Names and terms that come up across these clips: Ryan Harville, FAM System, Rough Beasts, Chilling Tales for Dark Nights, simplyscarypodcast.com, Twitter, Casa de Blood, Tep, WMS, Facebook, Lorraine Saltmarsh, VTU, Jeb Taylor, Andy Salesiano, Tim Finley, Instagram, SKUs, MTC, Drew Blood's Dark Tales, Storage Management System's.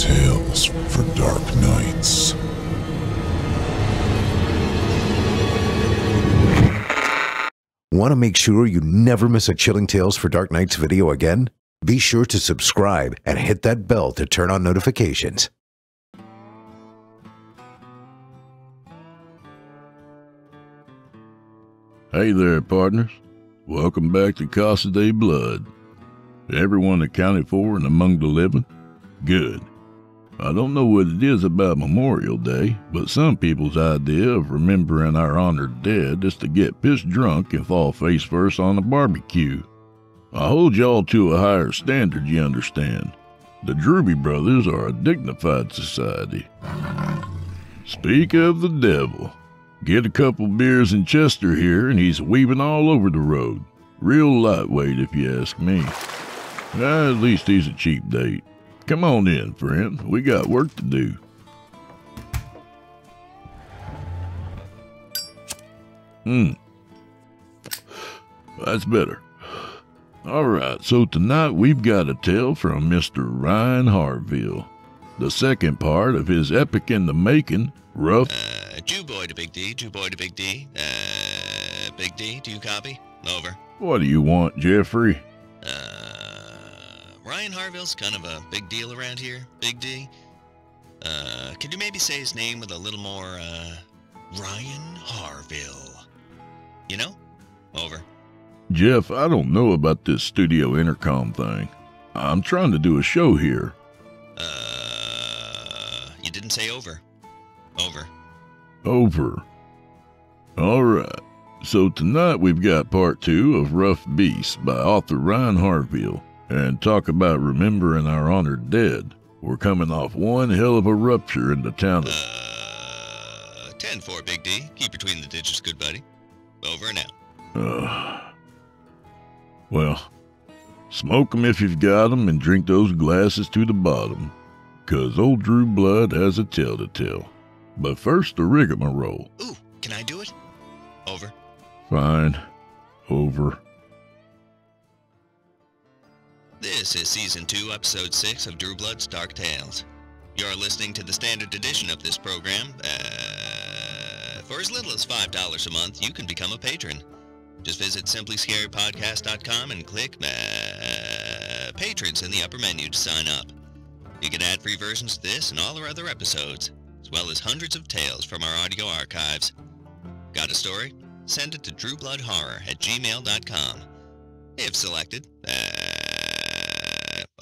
Tales for Dark Nights. Want to make sure you never miss a Chilling Tales for Dark Nights video again? Be sure to subscribe and hit that bell to turn on notifications. Hey there, partners. Welcome back to Casa de Blood. Everyone accounted for and among the living? Good. I don't know what it is about Memorial Day, but some people's idea of remembering our honored dead is to get pissed drunk and fall face first on a barbecue. I hold y'all to a higher standard, you understand. The Drewby brothers are a dignified society. Speak of the devil. Get a couple beers in Chester here and he's weaving all over the road. Real lightweight if you ask me. At least he's a cheap date. Come on in, friend. We got work to do. That's better. All right, so tonight we've got a tale from Mr. Ryan Harville. The second part of his epic in the making, Rough... Jew boy to Big D, Jew boy to Big D. Big D, do you copy? Over. What do you want, Jeffrey? Ryan Harville's kind of a big deal around here, Big D. Could you maybe say his name with a little more, Ryan Harville? You know? Over. Jeff, I don't know about this studio intercom thing. I'm trying to do a show here. You didn't say over. Over. Over. All right. So tonight we've got part two of Rough Beasts by author Ryan Harville. And talk about remembering our honored dead. We're coming off one hell of a rupture in the town of... 10-4, Big D. Keep between the digits, good buddy. Over and out. Well, smoke 'em if you've got 'em and drink those glasses to the bottom. 'Cause old Drew Blood has a tale to tell. But first, the rigmarole. Ooh, can I do it? Over. Fine. Over. This is Season 2, Episode 6 of Drew Blood's Dark Tales. You're listening to the standard edition of this program. For as little as $5 a month, you can become a patron. Just visit simplyscarypodcast.com and click Patrons in the upper menu to sign up. You can add free versions of this and all our other episodes, as well as hundreds of tales from our audio archives. Got a story? Send it to drewbloodhorror@gmail.com. If selected,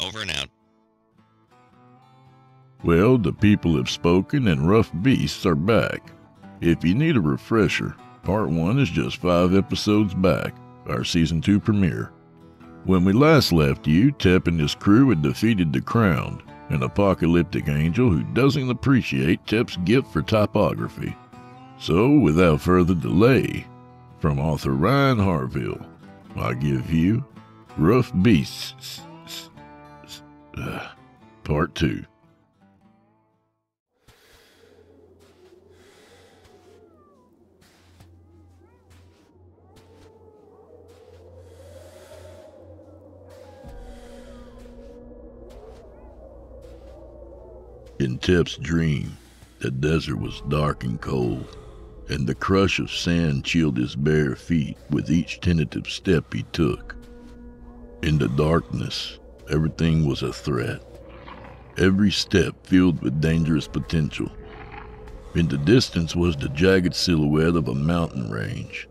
over and out. Well, the people have spoken and Rough Beasts are back. If you need a refresher, Part 1 is just 5 episodes back, our Season 2 premiere. When we last left you, Tep and his crew had defeated the Crown, an apocalyptic angel who doesn't appreciate Tep's gift for typography. So, without further delay, from author Ryan Harville, I give you Rough Beasts, Part 2. In Tep's dream, the desert was dark and cold, and the crush of sand chilled his bare feet with each tentative step he took. In the darkness, everything was a threat, every step filled with dangerous potential. In the distance was the jagged silhouette of a mountain range,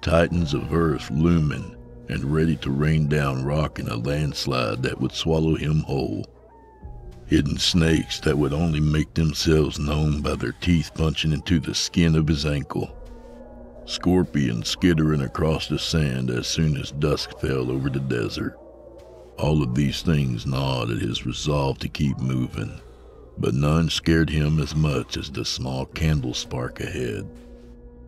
titans of earth looming and ready to rain down rock in a landslide that would swallow him whole. Hidden snakes that would only make themselves known by their teeth punching into the skin of his ankle. Scorpions skittering across the sand as soon as dusk fell over the desert. All of these things gnawed at his resolve to keep moving, but none scared him as much as the small candle spark ahead.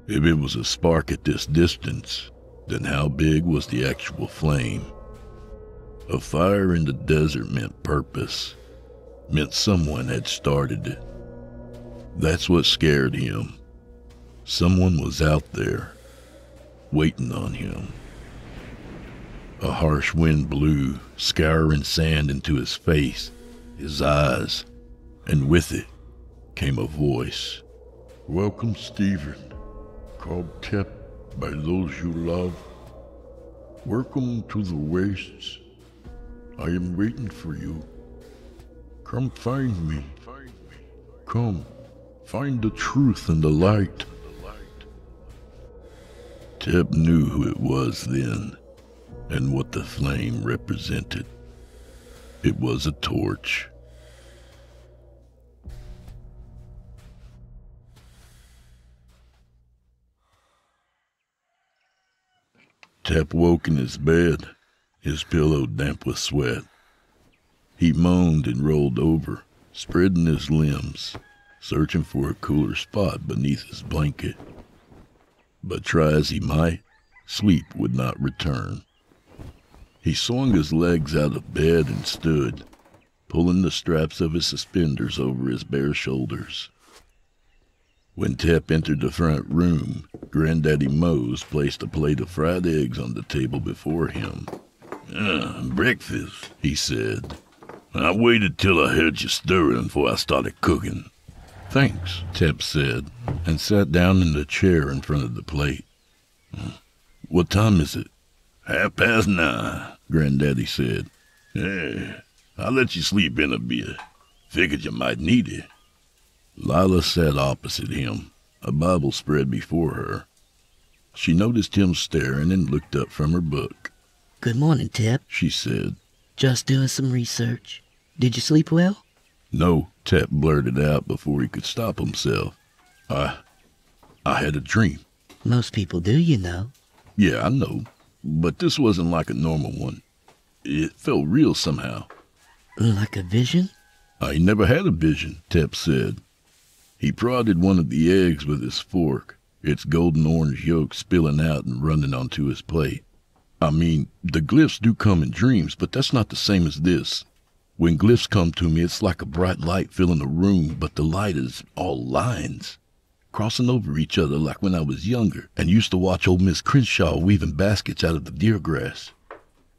If it was a spark at this distance, then how big was the actual flame? A fire in the desert meant purpose. Meant someone had started it. That's what scared him. Someone was out there, waiting on him. A harsh wind blew, scouring sand into his face, his eyes, and with it came a voice. "Welcome, Stephen, called Tep by those you love. Welcome to the wastes. I am waiting for you. Come find me. Come, find the truth and the light." Tep knew who it was then, and what the flame represented. It was a torch. Tep woke in his bed, his pillow damp with sweat. He moaned and rolled over, spreading his limbs, searching for a cooler spot beneath his blanket. But try as he might, sleep would not return. He swung his legs out of bed and stood, pulling the straps of his suspenders over his bare shoulders. When Tep entered the front room, Granddaddy Mose placed a plate of fried eggs on the table before him. "Breakfast," he said. "I waited till I heard you stirring before I started cooking." "Thanks," Tep said, and sat down in the chair in front of the plate. "What time is it?" "9:30," Granddaddy said. "Yeah, I let you sleep in a bit. Figured you might need it." Lila sat opposite him, a Bible spread before her. She noticed him staring and looked up from her book. "Good morning, Tep," she said. "Just doing some research. Did you sleep well?" "No," Tep blurted out before he could stop himself. I had a dream." "Most people do, you know." "Yeah, I know. But this wasn't like a normal one. It felt real somehow." "Like a vision?" "I ain't never had a vision," Tep said. He prodded one of the eggs with his fork, its golden orange yolk spilling out and running onto his plate. "I mean, the glyphs do come in dreams, but that's not the same as this. When glyphs come to me, it's like a bright light filling the room, but the light is all lines, crossing over each other like when I was younger and used to watch old Miss Crenshaw weaving baskets out of the deer grass.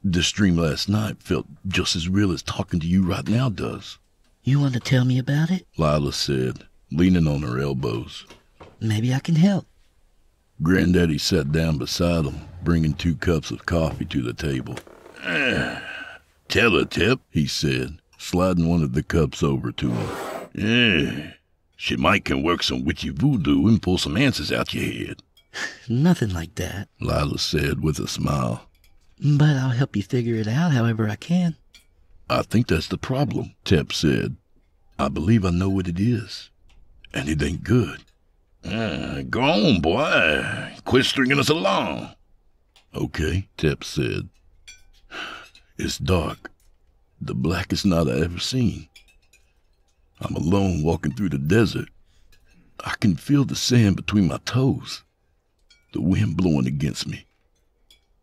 This dream last night felt just as real as talking to you right now does." "You want to tell me about it?" Lila said, leaning on her elbows. "Maybe I can help." Granddaddy sat down beside him, bringing 2 cups of coffee to the table. "Tell her, Tep," he said, sliding one of the cups over to him. "Yeah. She might can work some witchy voodoo and pull some answers out your head." "Nothing like that," Lila said with a smile. "But I'll help you figure it out however I can." "I think that's the problem," Tep said. "I believe I know what it is, and it ain't good." "Go on, boy. Quit stringing us along." "Okay," Tep said. "It's dark, the blackest night I ever seen. I'm alone walking through the desert. I can feel the sand between my toes, the wind blowing against me,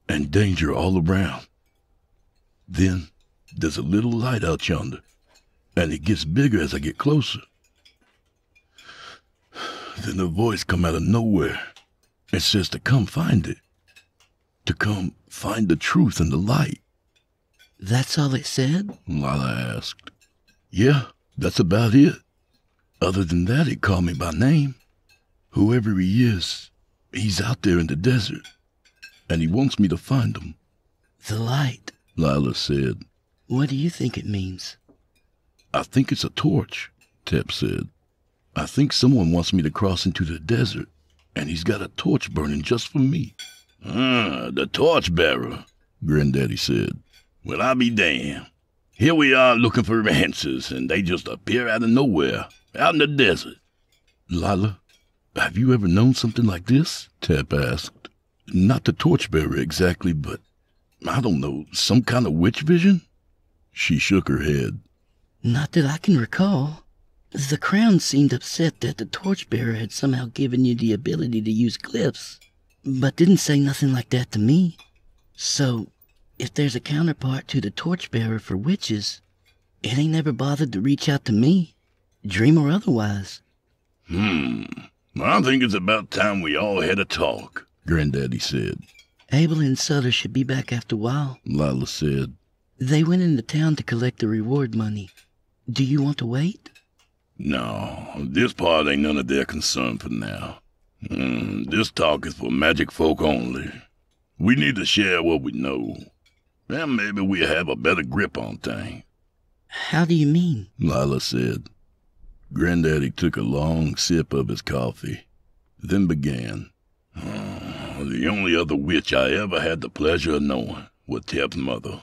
and danger all around. Then there's a little light out yonder, and it gets bigger as I get closer. Then a voice come out of nowhere and says to come find it, to come find the truth and the light." "That's all it said?" Lila asked. "Yeah. That's about it. Other than that, it called me by name. Whoever he is, he's out there in the desert, and he wants me to find him." "The light," Lila said. "What do you think it means?" "I think it's a torch," Tep said. "I think someone wants me to cross into the desert, and he's got a torch burning just for me." "The torch bearer," Granddaddy said. "Well, I'll be damned. Here we are looking for answers, and they just appear out of nowhere, out in the desert." "Lila, have you ever known something like this?" Tep asked. "Not the torchbearer exactly, but, I don't know, some kind of witch vision?" She shook her head. "Not that I can recall. The Crown seemed upset that the torchbearer had somehow given you the ability to use glyphs, but didn't say nothing like that to me. So, if there's a counterpart to the torchbearer for witches, it ain't ever bothered to reach out to me, dream or otherwise." "I think it's about time we all had a talk," Granddaddy said. "Abel and Sutter should be back after a while," Lila said. "They went into town to collect the reward money. Do you want to wait?" No, this part ain't none of their concern for now. This talk is for magic folk only. We need to share what we know. Then maybe we'll have a better grip on things. How do you mean? Lila said. Granddaddy took a long sip of his coffee, then began. The only other witch I ever had the pleasure of knowing was Tep's mother.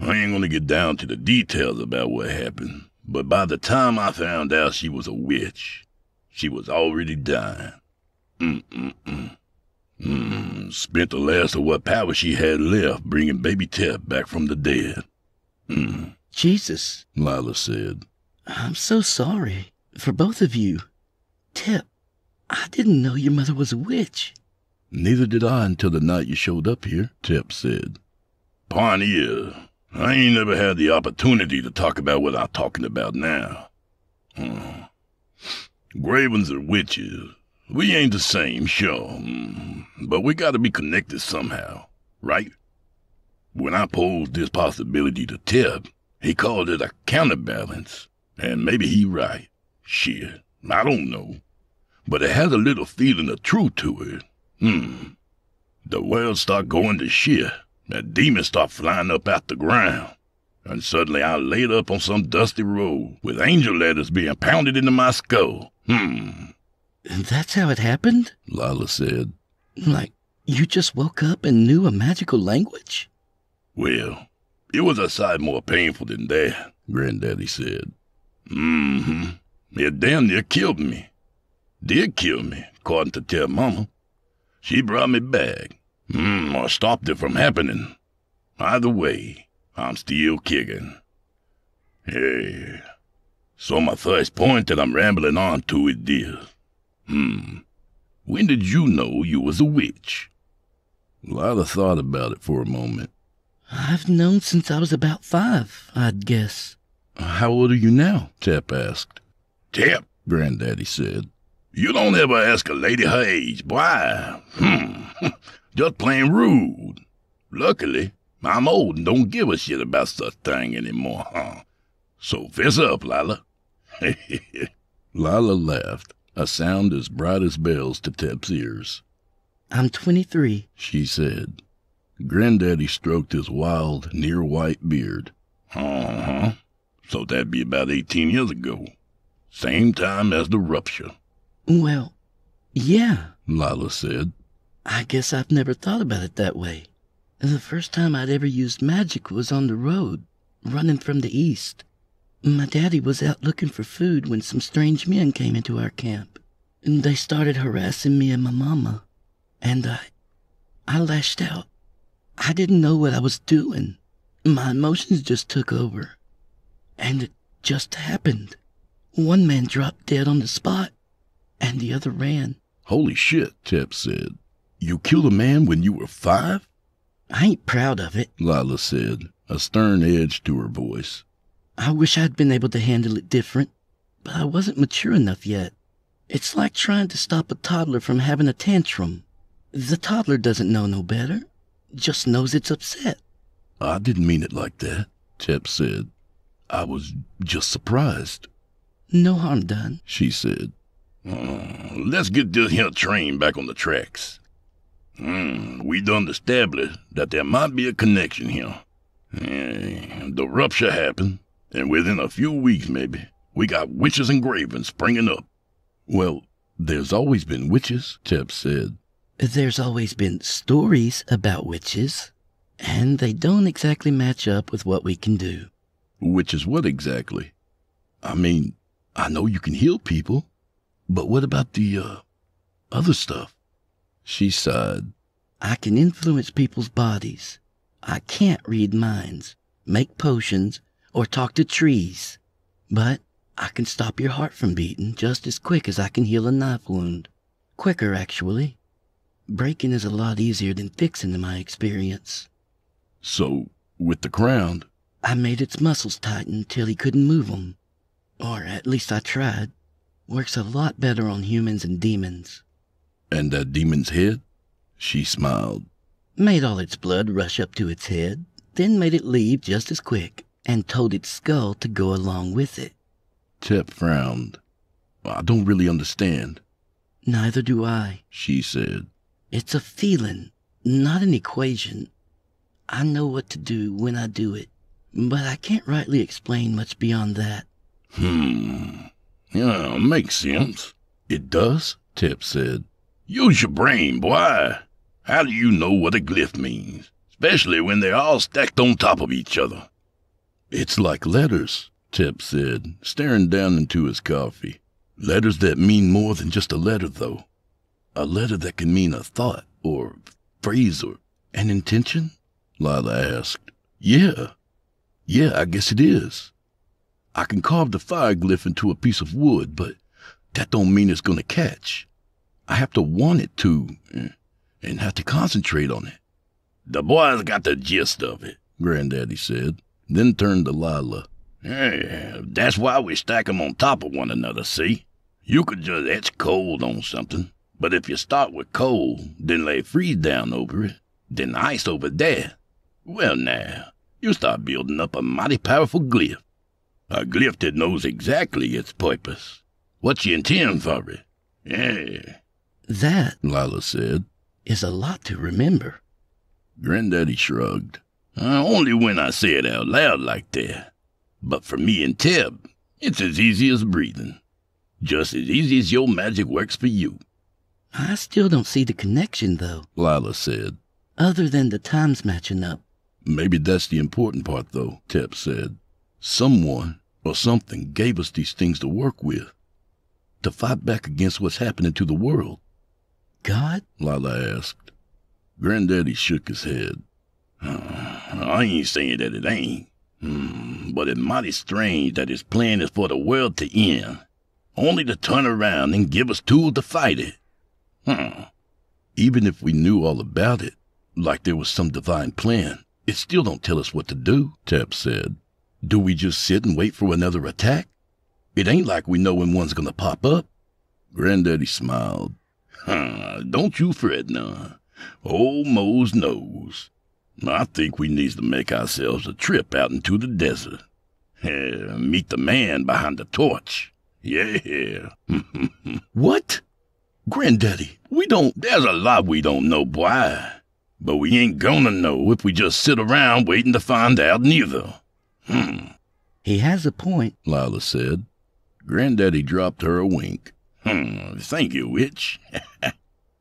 I ain't gonna get down to the details about what happened, but by the time I found out she was a witch, she was already dying. Spent the last of what power she had left bringing baby Tep back from the dead. Jesus, Lila said. I'm so sorry for both of you. Tep, I didn't know your mother was a witch. Neither did I until the night you showed up here, Tep said. Pioneer, I ain't never had the opportunity to talk about what I'm talking about now. Gravens are witches. We ain't the same, sure, but we gotta be connected somehow, right? When I posed this possibility to Tep, he called it a counterbalance, and maybe he right. Shit, I don't know. But it has a little feeling of truth to it. The world start going to shit. The demons start flying up out the ground, and suddenly I laid up on some dusty road with angel letters being pounded into my skull. That's how it happened? Lila said. Like, you just woke up and knew a magical language? Well, it was a sight more painful than that, Granddaddy said. It damn near killed me. Did kill me, according to Tep Mama. She brought me back. Or stopped it from happening. Either way, I'm still kicking. Hey, so my first point that I'm rambling on to is this. When did you know you was a witch? Lila thought about it for a moment. I've known since I was about 5, I'd guess. How old are you now? Tep asked. Tep, Granddaddy said. You don't ever ask a lady her age, boy. Just plain rude. Luckily, I'm old and don't give a shit about such thing anymore, So fess up, Lila. Lila laughed, a sound as bright as bells to Tep's ears. I'm 23, she said. Granddaddy stroked his wild, near-white beard. So that'd be about 18 years ago. Same time as the rupture. Well, yeah, Lila said. I guess I've never thought about it that way. The first time I'd ever used magic was on the road, running from the east. My daddy was out looking for food when some strange men came into our camp. And they started harassing me and my mama. And I lashed out. I didn't know what I was doing. My emotions just took over. And it just happened. One man dropped dead on the spot, and the other ran. Holy shit, Tep said. You killed a man when you were 5? I ain't proud of it, Lila said, a stern edge to her voice. I wish I'd been able to handle it different, but I wasn't mature enough yet. It's like trying to stop a toddler from having a tantrum. The toddler doesn't know no better, just knows it's upset. I didn't mean it like that, Tep said. I was just surprised. No harm done, she said. Let's get this here train back on the tracks. We done established that there might be a connection here. The rupture happened, and within a few weeks maybe, we got witches and gravens springing up. Well, there's always been witches, Tep said. There's always been stories about witches, and they don't exactly match up with what we can do. Which is what exactly? I mean, I know you can heal people, but what about the, other stuff? She sighed. I can influence people's bodies. I can't read minds, make potions, or talk to trees. But I can stop your heart from beating just as quick as I can heal a knife wound. Quicker, actually. Breaking is a lot easier than fixing in my experience. So, with the crown? I made its muscles tighten till he couldn't move them. Or at least I tried. Works a lot better on humans and demons. And that demon's head? She smiled. Made all its blood rush up to its head, then made it leave just as quick, and told its skull to go along with it. Tep frowned. I don't really understand. Neither do I, she said. It's a feeling, not an equation. I know what to do when I do it, but I can't rightly explain much beyond that. Yeah, makes sense. It does, Tep said. Use your brain, boy. How do you know what a glyph means, especially when they're all stacked on top of each other? It's like letters, Tep said, staring down into his coffee. Letters that mean more than just a letter, though. A letter that can mean a thought or phrase or an intention? Lila asked. Yeah, I guess it is. I can carve the fire glyph into a piece of wood, but that don't mean it's going to catch. I have to want it to, and have to concentrate on it. The boy's got the gist of it, Granddaddy said, then turned to Lila. Yeah, that's why we stack them on top of one another, see? You could just etch cold on something, but if you start with cold, then lay freeze down over it, then ice over there, well now, you start building up a mighty powerful glyph. A glyph that knows exactly its purpose. What you intend for it. Yeah. That, Lila said, is a lot to remember. Granddaddy shrugged. Only when I say it out loud like that. But for me and Teb, it's as easy as breathing. Just as easy as your magic works for you. I still don't see the connection, though, Lila said. Other than the times matching up. Maybe that's the important part, though, Teb said. Someone or something gave us these things to work with, to fight back against what's happening to the world. God? Lila asked. Granddaddy shook his head. I ain't saying that it ain't, but it's mighty strange that his plan is for the world to end, only to turn around and give us tools to fight it. Even if we knew all about it, like there was some divine plan, it still don't tell us what to do, Tep said. Do we just sit and wait for another attack? It ain't like we know when one's gonna pop up. Granddaddy smiled. Don't you fret none. Old Mose knows. I think we needs to make ourselves a trip out into the desert. Meet the man behind the torch. Yeah. What? Granddaddy, we don't... There's a lot we don't know, boy. But we ain't gonna know if we just sit around waiting to find out neither. He has a point, Lila said. Granddaddy dropped her a wink. Thank you, witch.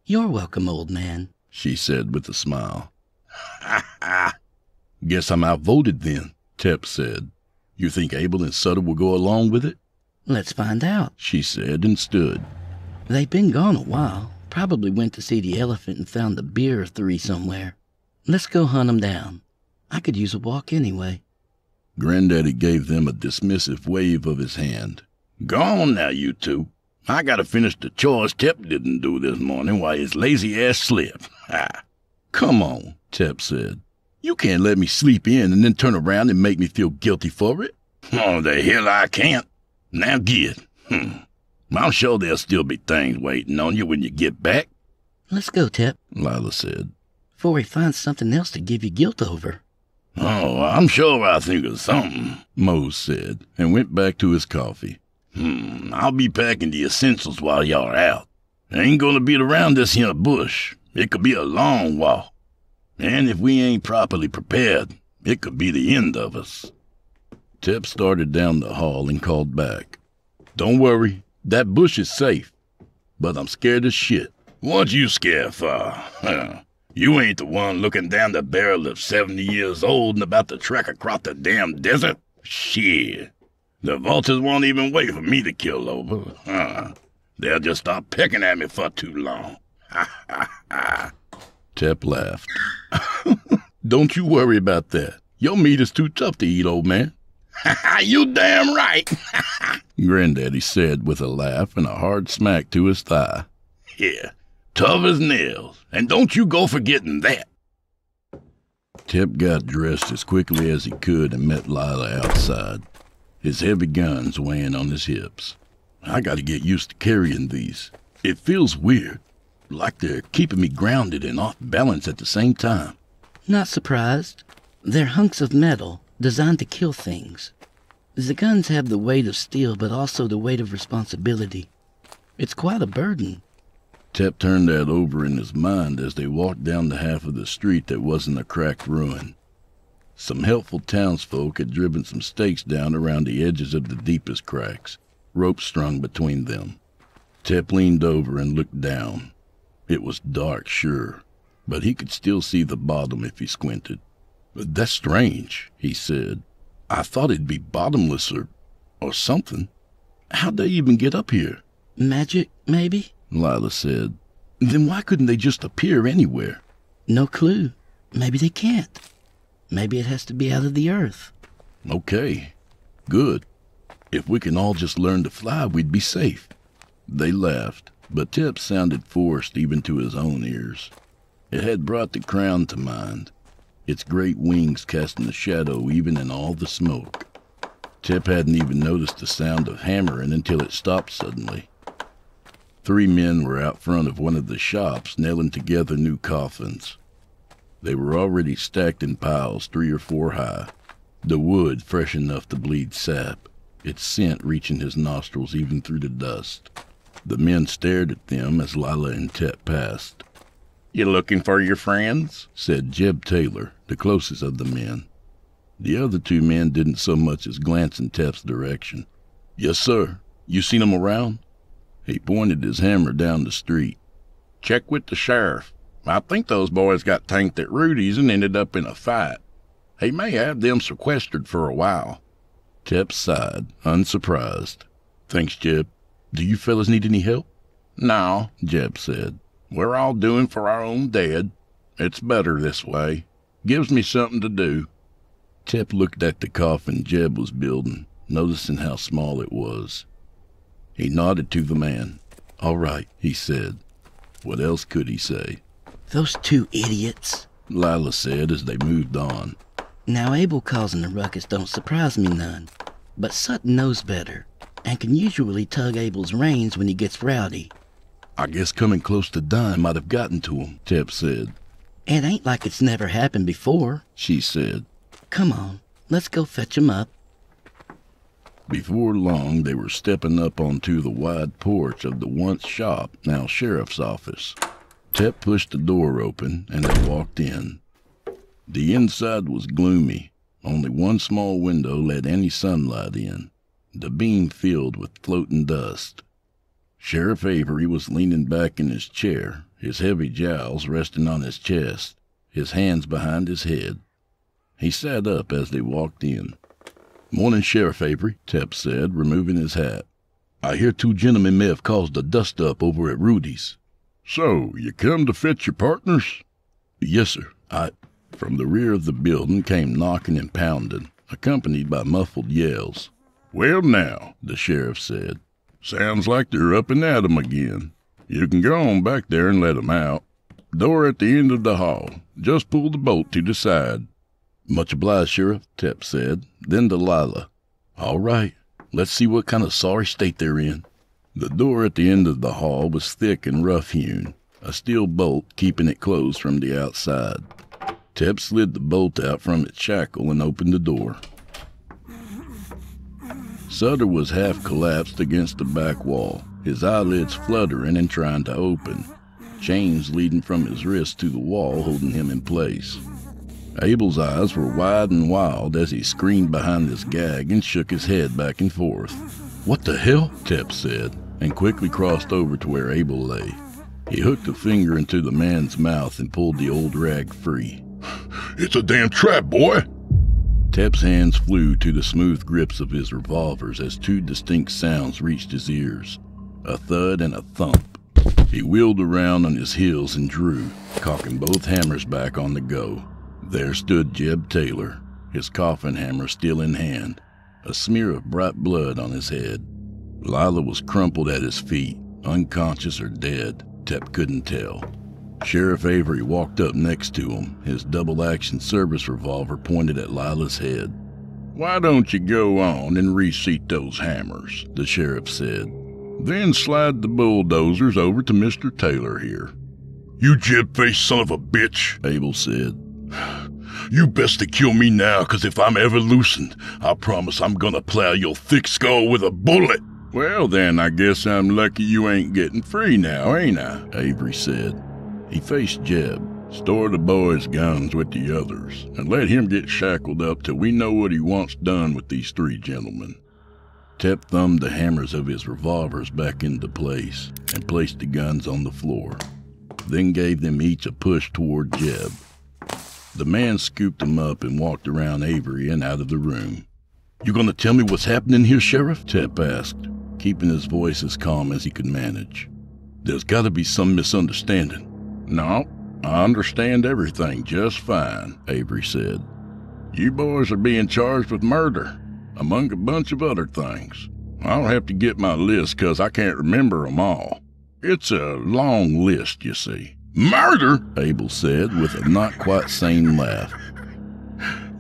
You're welcome, old man, she said with a smile. Guess I'm outvoted then, Tep said. You think Abel and Sutter will go along with it? Let's find out, she said and stood. They've been gone a while. Probably went to see the elephant and found the beer or three somewhere. Let's go hunt 'em down. I could use a walk anyway. Granddaddy gave them a dismissive wave of his hand. Gone now, you two. I gotta finish the chores Tep didn't do this morning while his lazy ass slept. Come on, Tep said. You can't let me sleep in and then turn around and make me feel guilty for it. Oh, the hell I can't. Now get. I'm sure there'll still be things waiting on you when you get back. Let's go, Tep, Lila said. Before he finds something else to give you guilt over. Oh, I'm sure I think of something, Mose said, and went back to his coffee. I'll be packing the essentials while y'all are out. I ain't gonna be around this here bush. It could be a long walk. And if we ain't properly prepared, it could be the end of us. Tep started down the hall and called back. Don't worry, that bush is safe. But I'm scared as shit. What you scared for, huh? You ain't the one looking down the barrel of 70 years old and about to trek across the damn desert? Shit. The vultures won't even wait for me to kill over. They'll just stop pecking at me for too long. Tep laughed. Don't you worry about that. Your meat is too tough to eat, old man. You damn right. Granddaddy said with a laugh and a hard smack to his thigh. Yeah. Tough as nails, and don't you go forgetting that. Tep got dressed as quickly as he could and met Lila outside, his heavy guns weighing on his hips. I gotta get used to carrying these. It feels weird, like they're keeping me grounded and off balance at the same time. Not surprised. They're hunks of metal, designed to kill things. The guns have the weight of steel, but also the weight of responsibility. It's quite a burden. Tep turned that over in his mind as they walked down the half of the street that wasn't a cracked ruin. Some helpful townsfolk had driven some stakes down around the edges of the deepest cracks, ropes strung between them. Tep leaned over and looked down. It was dark, sure, but he could still see the bottom if he squinted. "That's strange," he said. "I thought it'd be bottomless or something. How'd they even get up here?" "Magic, maybe?" Lila said. "Then why couldn't they just appear anywhere?" "No clue. Maybe they can't. Maybe it has to be out of the earth." "Okay. Good. If we can all just learn to fly, we'd be safe." They laughed, but Tep sounded forced even to his own ears. It had brought the crown to mind, its great wings casting a shadow even in all the smoke. Tep hadn't even noticed the sound of hammering until it stopped suddenly. Three men were out front of one of the shops, nailing together new coffins. They were already stacked in piles 3 or 4 high, the wood fresh enough to bleed sap, its scent reaching his nostrils even through the dust. The men stared at them as Lila and Tep passed. "You looking for your friends?" said Jeb Taylor, the closest of the men. The other two men didn't so much as glance in Tep's direction. "Yes, sir. You seen 'em around?" He pointed his hammer down the street. "Check with the sheriff. I think those boys got tanked at Rudy's and ended up in a fight. He may have them sequestered for a while." Tep sighed, unsurprised. "Thanks, Jeb. Do you fellas need any help?" "No," Jeb said. "We're all doing for our own dead. It's better this way. Gives me something to do." Tep looked at the coffin Jeb was building, noticing how small it was. He nodded to the man. "All right," he said. What else could he say? "Those two idiots," Lila said as they moved on. "Now, Abel causing the ruckus don't surprise me none, but Sutton knows better and can usually tug Abel's reins when he gets rowdy." "I guess coming close to dying might have gotten to him," Tep said. "It ain't like it's never happened before," she said. "Come on, let's go fetch him up." Before long, they were stepping up onto the wide porch of the once shop, now sheriff's office. Tep pushed the door open, and they walked in. The inside was gloomy. Only one small window let any sunlight in, the beam filled with floating dust. Sheriff Avery was leaning back in his chair, his heavy jowls resting on his chest, his hands behind his head. He sat up as they walked in. "Morning, Sheriff Avery," Tep said, removing his hat. "I hear two gentlemen may have caused a dust-up over at Rudy's." "So, you come to fetch your partners?" "Yes, sir. From the rear of the building came knocking and pounding, accompanied by muffled yells. "Well, now," the sheriff said. "Sounds like they're up and at 'em again. You can go on back there and let 'em out. Door at the end of the hall. Just pull the bolt to the side." "Much obliged, Sheriff," Tep said, then to Lila. "All right, let's see what kind of sorry state they're in." The door at the end of the hall was thick and rough-hewn, a steel bolt keeping it closed from the outside. Tep slid the bolt out from its shackle and opened the door. Sutter was half collapsed against the back wall, his eyelids fluttering and trying to open, chains leading from his wrist to the wall holding him in place. Abel's eyes were wide and wild as he screamed behind this gag and shook his head back and forth. "What the hell?" Tep said, and quickly crossed over to where Abel lay. He hooked a finger into the man's mouth and pulled the old rag free. "It's a damn trap, boy!" Tep's hands flew to the smooth grips of his revolvers as two distinct sounds reached his ears, a thud and a thump. He wheeled around on his heels and drew, cocking both hammers back on the go. There stood Jeb Taylor, his coffin hammer still in hand, a smear of bright blood on his head. Lila was crumpled at his feet, unconscious or dead, Tep couldn't tell. Sheriff Avery walked up next to him, his double-action service revolver pointed at Lila's head. "Why don't you go on and reseat those hammers," the sheriff said. "Then slide the bulldozers over to Mr. Taylor here." "You jib-faced son of a bitch," Abel said. You best to kill me now, because if I'm ever loosened, I promise I'm gonna plow your thick skull with a bullet. Well then, I guess I'm lucky you ain't getting free now, ain't I? Avery said. He faced Jeb, stored the boy's guns with the others, and let him get shackled up till we know what he wants done with these three gentlemen. Tep thumbed the hammers of his revolvers back into place and placed the guns on the floor, then gave them each a push toward Jeb. The man scooped them up and walked around Avery and out of the room. "You gonna tell me what's happening here, Sheriff?" Tep asked, keeping his voice as calm as he could manage. "There's gotta be some misunderstanding." "No, I understand everything just fine," Avery said. "You boys are being charged with murder, among a bunch of other things. I'll have to get my list, 'cause I can't remember them all. It's a long list, you see." "Murder?" Abel said with a not quite sane laugh.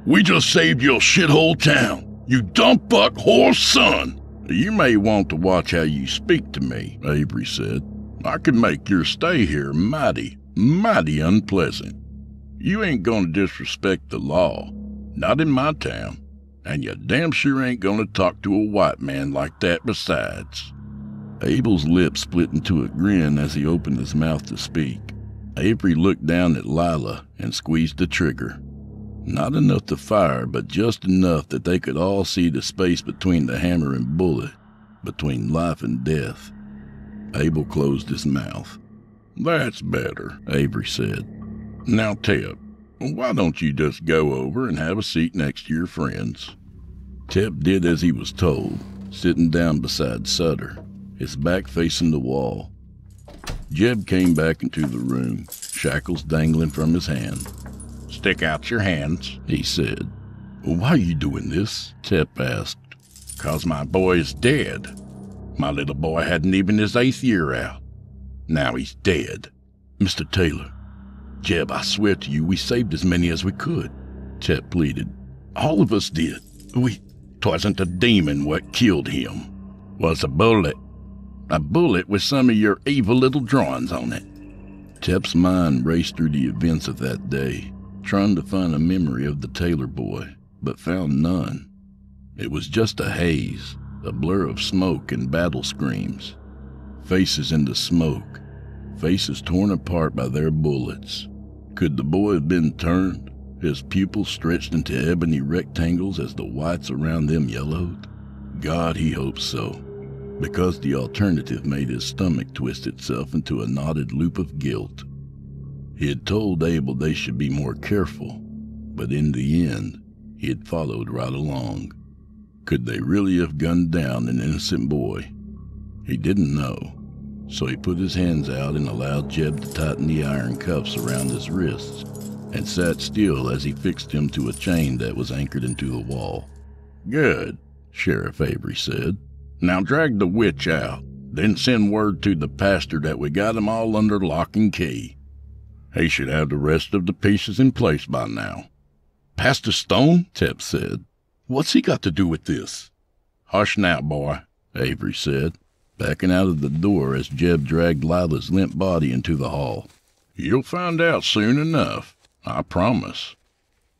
"We just saved your shithole town, you dumb fuck whore son." "You may want to watch how you speak to me," Avery said. "I could make your stay here mighty, mighty unpleasant. You ain't gonna disrespect the law, not in my town. And you damn sure ain't gonna talk to a white man like that besides." Abel's lips split into a grin as he opened his mouth to speak. Avery looked down at Lila and squeezed the trigger. Not enough to fire, but just enough that they could all see the space between the hammer and bullet, between life and death. Abel closed his mouth. "That's better," Avery said. "Now, Tep, why don't you just go over and have a seat next to your friends?" Tep did as he was told, sitting down beside Sutter, his back facing the wall. Jeb came back into the room, shackles dangling from his hand. "Stick out your hands," he said. "Why are you doing this?" Tep asked. "'Cause my boy is dead. My little boy hadn't even his 8th year out. Now he's dead." "Mr. Taylor, Jeb, I swear to you, we saved as many as we could," Tep pleaded. "All of us did. We—" "'Twasn't a demon what killed him. Was a bullet. A bullet with some of your evil little drawings on it." Tep's mind raced through the events of that day, trying to find a memory of the Taylor boy, but found none. It was just a haze, a blur of smoke and battle screams. Faces in the smoke. Faces torn apart by their bullets. Could the boy have been turned, his pupils stretched into ebony rectangles as the whites around them yellowed? God, he hoped so, because the alternative made his stomach twist itself into a knotted loop of guilt. He had told Abel they should be more careful, but in the end, he had followed right along. Could they really have gunned down an innocent boy? He didn't know. So he put his hands out and allowed Jeb to tighten the iron cuffs around his wrists and sat still as he fixed him to a chain that was anchored into the wall. "Good," Sheriff Avery said. "Now drag the witch out, then send word to the pastor that we got him all under lock and key. He should have the rest of the pieces in place by now." "Pastor Stone?" Tep said. "What's he got to do with this?" "Hush now, boy," Avery said, backing out of the door as Jeb dragged Lila's limp body into the hall. "You'll find out soon enough, I promise."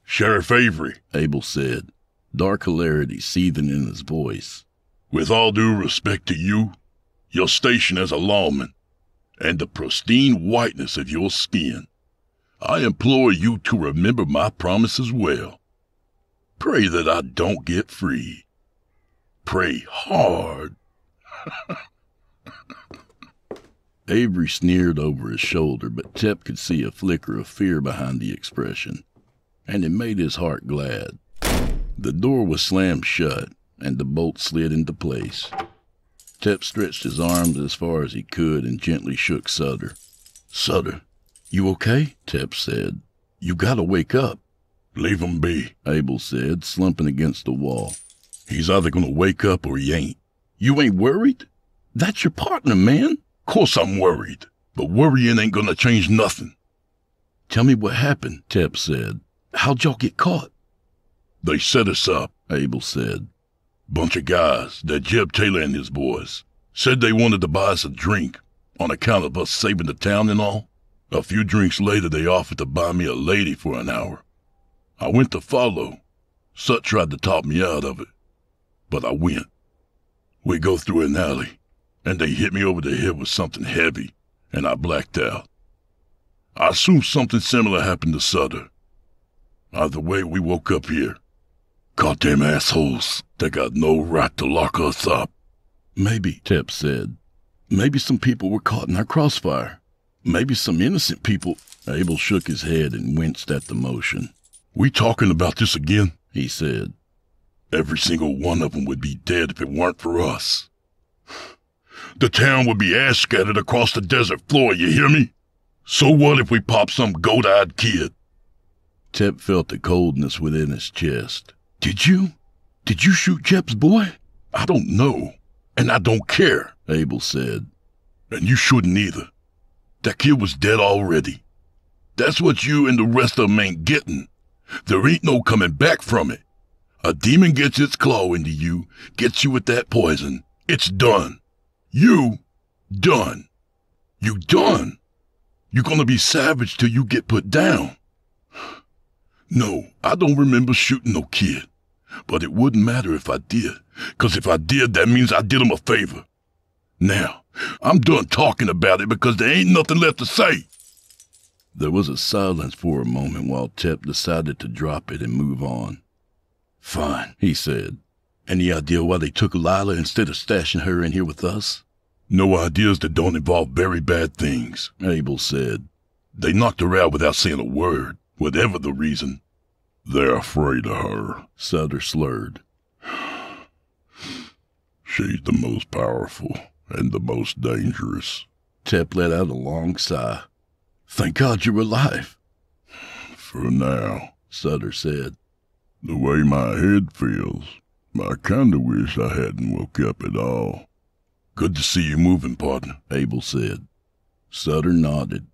"Sheriff Avery," Abel said, dark hilarity seething in his voice, "with all due respect to you, your station as a lawman, and the pristine whiteness of your skin, I implore you to remember my promise as well. Pray that I don't get free. Pray hard." Avery sneered over his shoulder, but Tep could see a flicker of fear behind the expression, and it made his heart glad. The door was slammed shut, and the bolt slid into place. Tep stretched his arms as far as he could and gently shook Sutter. "Sutter, you okay?" Tep said. "You gotta wake up." "Leave him be," Abel said, slumping against the wall. "He's either gonna wake up or he ain't." "You ain't worried? That's your partner, man." "Course I'm worried, but worrying ain't gonna change nothing." "Tell me what happened," Tep said. "How'd y'all get caught?" "They set us up," Abel said. "Bunch of guys, that Jeb Taylor and his boys, said they wanted to buy us a drink on account of us saving the town and all. A few drinks later, they offered to buy me a lady for an hour. I went to follow. Sut tried to talk me out of it, but I went. We go through an alley, and they hit me over the head with something heavy, and I blacked out. I assume something similar happened to Sutter. Either way, we woke up here. Goddamn assholes. They got no right to lock us up. Maybe, Tep said. Maybe some people were caught in our crossfire. Maybe some innocent people. Abel shook his head and winced at the motion. We talking about this again? He said. Every single one of them would be dead if it weren't for us. The town would be ash scattered across the desert floor, you hear me? So what if we pop some goat-eyed kid? Tep felt the coldness within his chest. Did you shoot Jep's boy? I don't know, and I don't care, Abel said. And you shouldn't either. That kid was dead already. That's what you and the rest of them ain't getting. There ain't no coming back from it. A demon gets its claw into you, gets you with that poison. It's done. You done. You done. You're gonna be savage till you get put down. No, I don't remember shooting no kid. But it wouldn't matter if I did, 'cause if I did, that means I did him a favor. Now, I'm done talking about it because there ain't nothing left to say. There was a silence for a moment while Tep decided to drop it and move on. Fine, he said. Any idea why they took Lila instead of stashing her in here with us? No ideas that don't involve very bad things, Abel said. They knocked her out without saying a word, whatever the reason. They're afraid of her, Sutter slurred. She's the most powerful and the most dangerous. Tep let out a long sigh. Thank God you're alive. For now, Sutter said. The way my head feels, I kinda wish I hadn't woke up at all. Good to see you moving, partner, Abel said. Sutter nodded.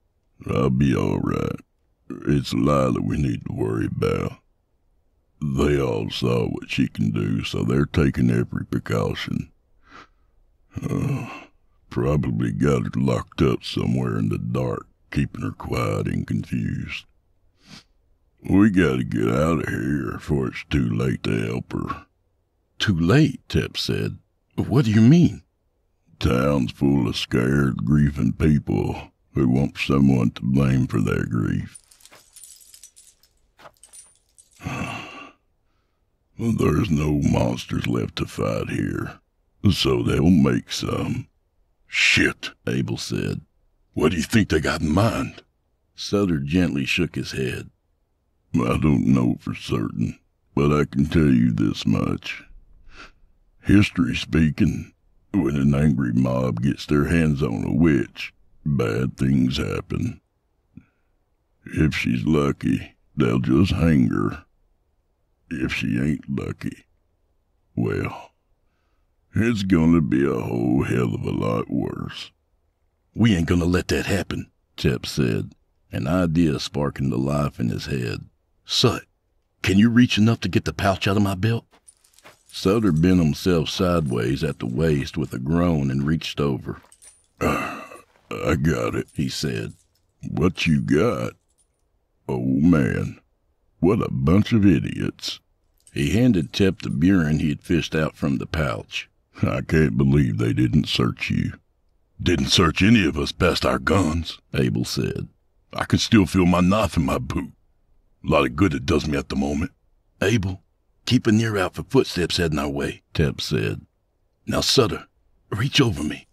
I'll be all right. It's Lila we need to worry about. They all saw what she can do, so they're taking every precaution. Probably got her locked up somewhere in the dark, keeping her quiet and confused. We gotta get out of here before it's too late to help her. Too late, Tep said. What do you mean? Town's full of scared, grieving people who want someone to blame for their grief. There's no monsters left to fight here, so they'll make some. Shit, Abel said. What do you think they got in mind? Sutter gently shook his head. I don't know for certain, but I can tell you this much. History speaking, when an angry mob gets their hands on a witch, bad things happen. If she's lucky, they'll just hang her. If she ain't lucky, well, it's gonna be a whole hell of a lot worse. We ain't gonna let that happen, Tep said, an idea sparking the life in his head. Sut, can you reach enough to get the pouch out of my belt? Sutter bent himself sideways at the waist with a groan and reached over. I got it, he said. What you got? Oh, man. What a bunch of idiots. He handed Tep the urine he had fished out from the pouch. I can't believe they didn't search you. Didn't search any of us past our guns, Abel said. I can still feel my knife in my boot. A lot of good it does me at the moment. Abel, keep an ear out for footsteps heading our way, Tep said. Now, Sutter, reach over me.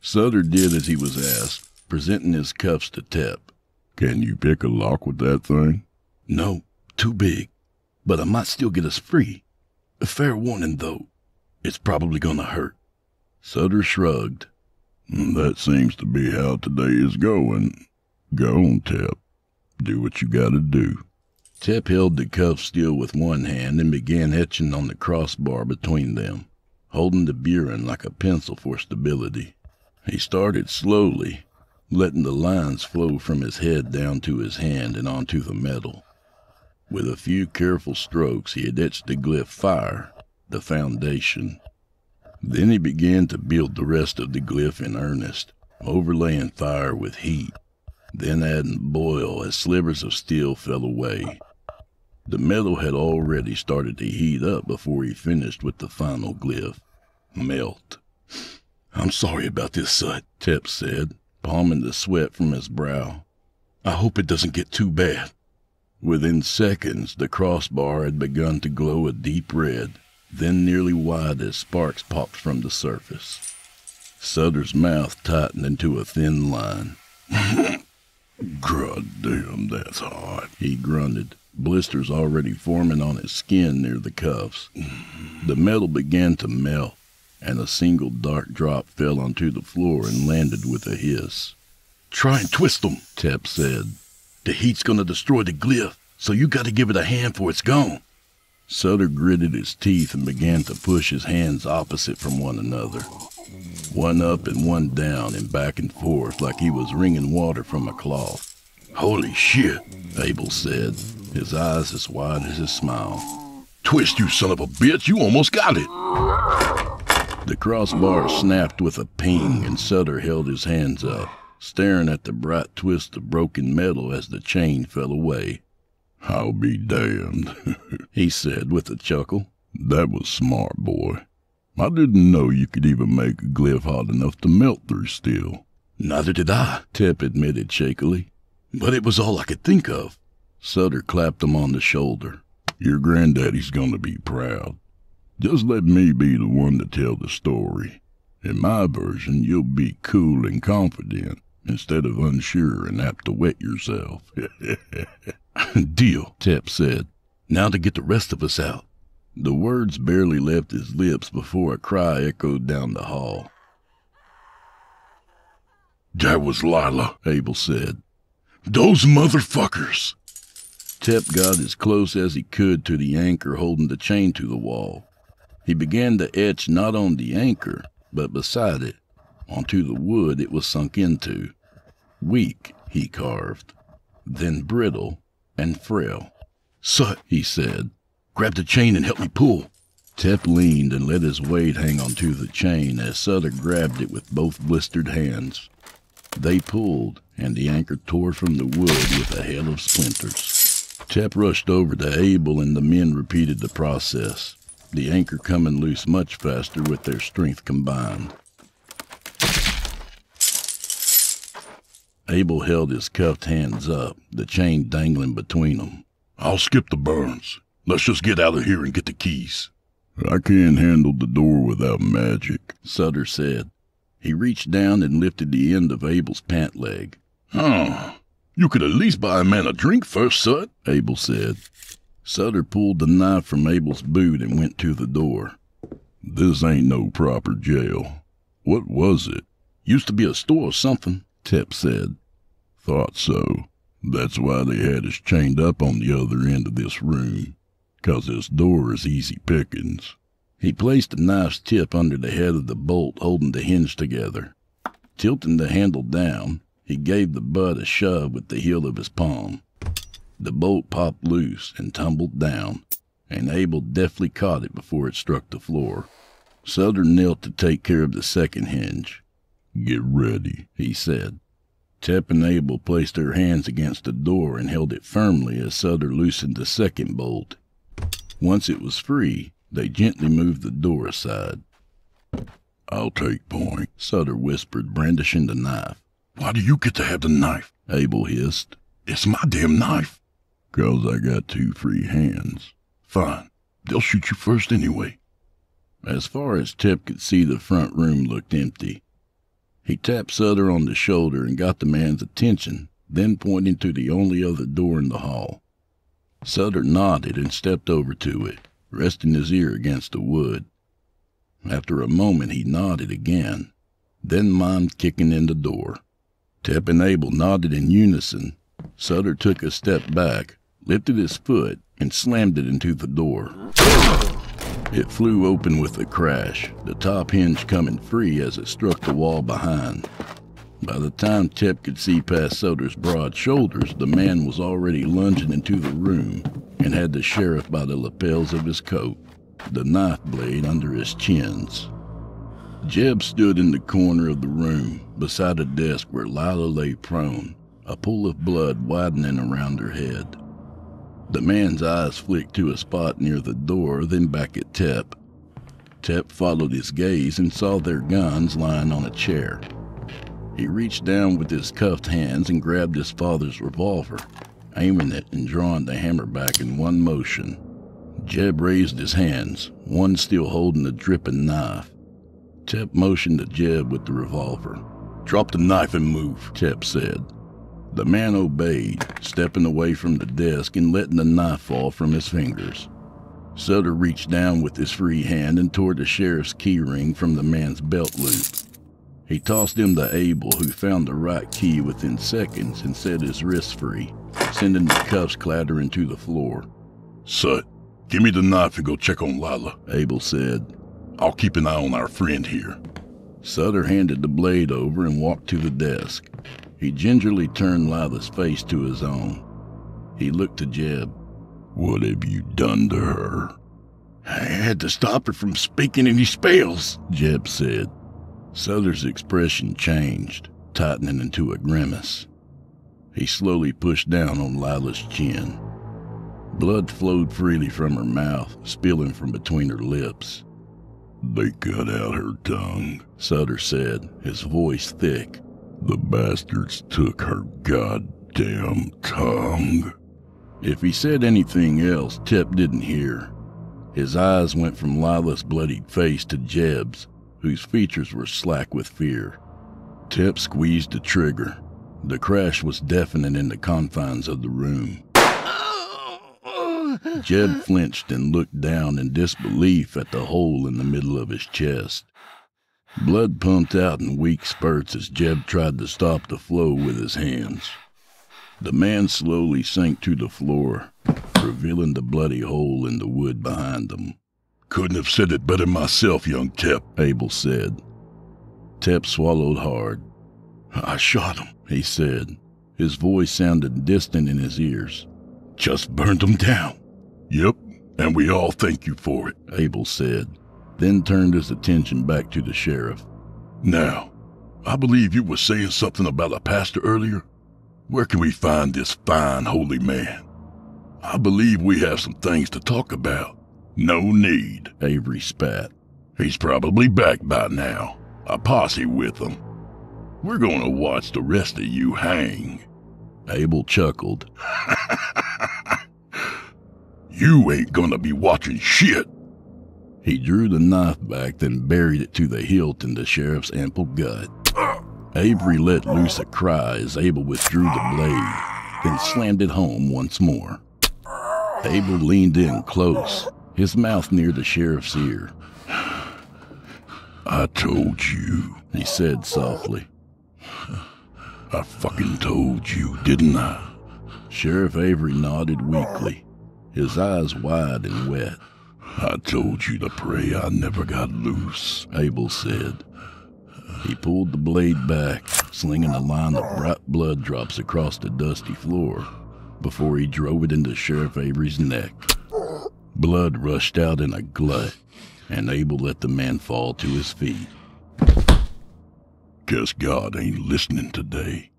Sutter did as he was asked, presenting his cuffs to Tep. Can you pick a lock with that thing? No, too big, but I might still get us free. A fair warning, though. It's probably gonna hurt. Sutter shrugged. That seems to be how today is going. Go on, Tep. Do what you gotta do. Tep held the cuff still with one hand and began etching on the crossbar between them, holding the burin like a pencil for stability. He started slowly, letting the lines flow from his head down to his hand and onto the metal. With a few careful strokes, he had etched the glyph fire, the foundation. Then he began to build the rest of the glyph in earnest, overlaying fire with heat, then adding boil as slivers of steel fell away. The metal had already started to heat up before he finished with the final glyph. Melt. I'm sorry about this, son, Tep said, palming the sweat from his brow. I hope it doesn't get too bad. Within seconds, the crossbar had begun to glow a deep red, then nearly white as sparks popped from the surface. Sutter's mouth tightened into a thin line. God damn, that's hot, he grunted, blisters already forming on his skin near the cuffs. The metal began to melt, and a single dark drop fell onto the floor and landed with a hiss. Try and twist them, Tep said. The heat's gonna destroy the glyph, so you gotta give it a hand for it's gone. Sutter gritted his teeth and began to push his hands opposite from one another. One up and one down and back and forth like he was wringing water from a cloth. Holy shit, Abel said, his eyes as wide as his smile. Twist, you son of a bitch, you almost got it. The crossbar snapped with a ping and Sutter held his hands up, staring at the bright twist of broken metal as the chain fell away. I'll be damned, he said with a chuckle. That was smart, boy. I didn't know you could even make a glyph hot enough to melt through steel. Neither did I, Tep admitted shakily. But it was all I could think of. Sutter clapped him on the shoulder. Your granddaddy's gonna be proud. Just let me be the one to tell the story. In my version, you'll be cool and confident instead of unsure and apt to wet yourself. Deal, Tep said. Now to get the rest of us out. The words barely left his lips before a cry echoed down the hall. That was Lila, Abel said. Those motherfuckers! Tep got as close as he could to the anchor holding the chain to the wall. He began to etch not on the anchor, but beside it, onto the wood it was sunk into. Weak, he carved, then brittle and frail. Sut, he said. Grab the chain and help me pull. Tep leaned and let his weight hang onto the chain as Sutter grabbed it with both blistered hands. They pulled, and the anchor tore from the wood with a hail of splinters. Tep rushed over to Abel, and the men repeated the process, the anchor coming loose much faster with their strength combined. Abel held his cuffed hands up, the chain dangling between them. I'll skip the burns. Let's just get out of here and get the keys. I can't handle the door without magic, Sutter said. He reached down and lifted the end of Abel's pant leg. Oh, you could at least buy a man a drink first, Sut, Abel said. Sutter pulled the knife from Abel's boot and went to the door. This ain't no proper jail. What was it? Used to be a store or something, Tep said. Thought so. That's why they had us chained up on the other end of this room. 'Cause this door is easy pickings. He placed the knife's tip under the head of the bolt holding the hinge together. Tilting the handle down, he gave the butt a shove with the heel of his palm. The bolt popped loose and tumbled down, and Abel deftly caught it before it struck the floor. Sutter knelt to take care of the second hinge. Get ready, he said. Tep and Abel placed their hands against the door and held it firmly as Sutter loosened the second bolt. Once it was free, they gently moved the door aside. I'll take point, Sutter whispered, brandishing the knife. Why do you get to have the knife? Abel hissed. It's my damn knife. 'Cause I got two free hands. Fine. They'll shoot you first anyway. As far as Tep could see, the front room looked empty. He tapped Sutter on the shoulder and got the man's attention, then pointed to the only other door in the hall. Sutter nodded and stepped over to it, resting his ear against the wood. After a moment, he nodded again, then mimed kicking in the door. Tep and Abel nodded in unison. Sutter took a step back, lifted his foot, and slammed it into the door. It flew open with a crash, the top hinge coming free as it struck the wall behind. By the time Tep could see past Sutter's broad shoulders, the man was already lunging into the room and had the sheriff by the lapels of his coat, the knife blade under his chins. Jeb stood in the corner of the room, beside a desk where Lila lay prone, a pool of blood widening around her head. The man's eyes flicked to a spot near the door, then back at Tep. Tep followed his gaze and saw their guns lying on a chair. He reached down with his cuffed hands and grabbed his father's revolver, aiming it and drawing the hammer back in one motion. Jeb raised his hands, one still holding the dripping knife. Tep motioned to Jeb with the revolver. "Drop the knife and move," Tep said. The man obeyed, stepping away from the desk and letting the knife fall from his fingers. Sutter reached down with his free hand and tore the sheriff's key ring from the man's belt loop. He tossed him to Abel, who found the right key within seconds and set his wrists free, sending the cuffs clattering to the floor. "Sut, give me the knife and go check on Lila," Abel said. "I'll keep an eye on our friend here." Sutter handed the blade over and walked to the desk. He gingerly turned Lila's face to his own. He looked to Jeb. "What have you done to her?" "I had to stop her from speaking any spells," Jeb said. Sutter's expression changed, tightening into a grimace. He slowly pushed down on Lila's chin. Blood flowed freely from her mouth, spilling from between her lips. "They cut out her tongue," Sutter said, his voice thick. "The bastards took her goddamn tongue." If he said anything else, Tep didn't hear. His eyes went from Lila's bloodied face to Jeb's, whose features were slack with fear. Tep squeezed the trigger. The crash was deafening in the confines of the room. Jeb flinched and looked down in disbelief at the hole in the middle of his chest. Blood pumped out in weak spurts as Jeb tried to stop the flow with his hands. The man slowly sank to the floor, revealing the bloody hole in the wood behind them. "Couldn't have said it better myself, young Tep," Abel said. Tep swallowed hard. "I shot him," he said. His voice sounded distant in his ears. "Just burned him down." "Yep, and we all thank you for it," Abel said, then turned his attention back to the sheriff. "Now, I believe you were saying something about a pastor earlier. Where can we find this fine holy man? I believe we have some things to talk about." "No need," Avery spat. "He's probably back by now, a posse with him. We're going to watch the rest of you hang." Abel chuckled. "You ain't going to be watching shit." He drew the knife back, then buried it to the hilt in the sheriff's ample gut. Avery let loose a cry as Abel withdrew the blade, then slammed it home once more. Abel leaned in close, his mouth near the sheriff's ear. "I told you," he said softly. "I fucking told you, didn't I?" Sheriff Avery nodded weakly, his eyes wide and wet. "I told you to pray I never got loose," Abel said. He pulled the blade back, slinging a line of bright blood drops across the dusty floor, before he drove it into Sheriff Avery's neck. Blood rushed out in a glut, and Abel let the man fall to his feet. "Guess God ain't listening today."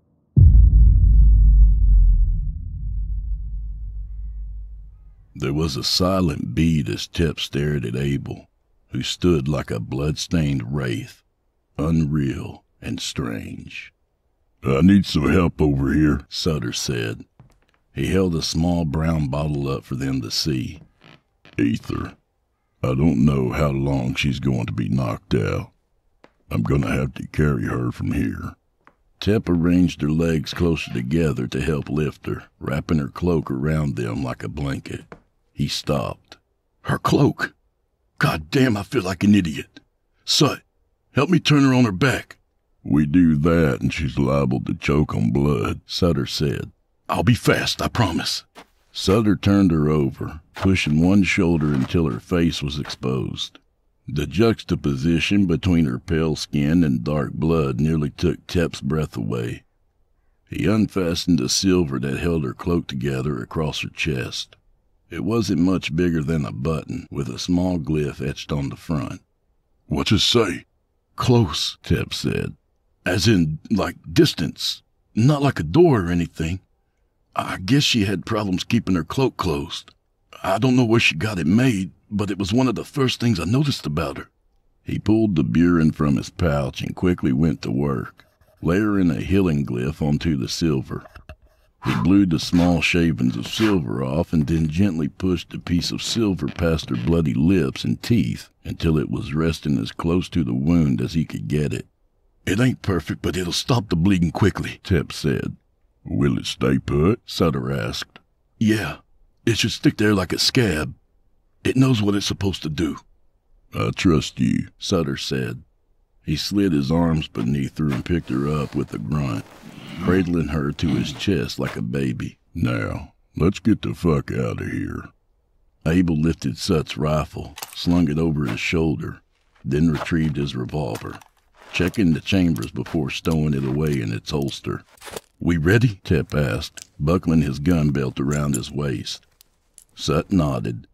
There was a silent beat as Tep stared at Abel, who stood like a blood-stained wraith, unreal and strange. "I need some help over here," Sutter said. He held a small brown bottle up for them to see. "Ether. I don't know how long she's going to be knocked out. I'm going to have to carry her from here." Tep arranged her legs closer together to help lift her, wrapping her cloak around them like a blanket. He stopped. "Her cloak? God damn, I feel like an idiot. Sut, help me turn her on her back." "We do that and she's liable to choke on blood," Sutter said. "I'll be fast, I promise." Sutter turned her over, pushing one shoulder until her face was exposed. The juxtaposition between her pale skin and dark blood nearly took Tep's breath away. He unfastened a silver that held her cloak together across her chest. It wasn't much bigger than a button, with a small glyph etched on the front. "What's it say?" "Close," Tep said. "As in, like, distance. Not like a door or anything. I guess she had problems keeping her cloak closed. I don't know where she got it made, but it was one of the first things I noticed about her." He pulled the burin from his pouch and quickly went to work, layering a healing glyph onto the silver. He blew the small shavings of silver off and then gently pushed the piece of silver past her bloody lips and teeth until it was resting as close to the wound as he could get it. "It ain't perfect, but it'll stop the bleeding quickly," Tep said. "Will it stay put?" Sutter asked. "Yeah, it should stick there like a scab. It knows what it's supposed to do." "I trust you," Sutter said. He slid his arms beneath her and picked her up with a grunt, cradling her to his chest like a baby. "Now, let's get the fuck out of here." Abel lifted Sut's rifle, slung it over his shoulder, then retrieved his revolver, checking the chambers before stowing it away in its holster. "We ready?" Tep asked, buckling his gun belt around his waist. Sut nodded.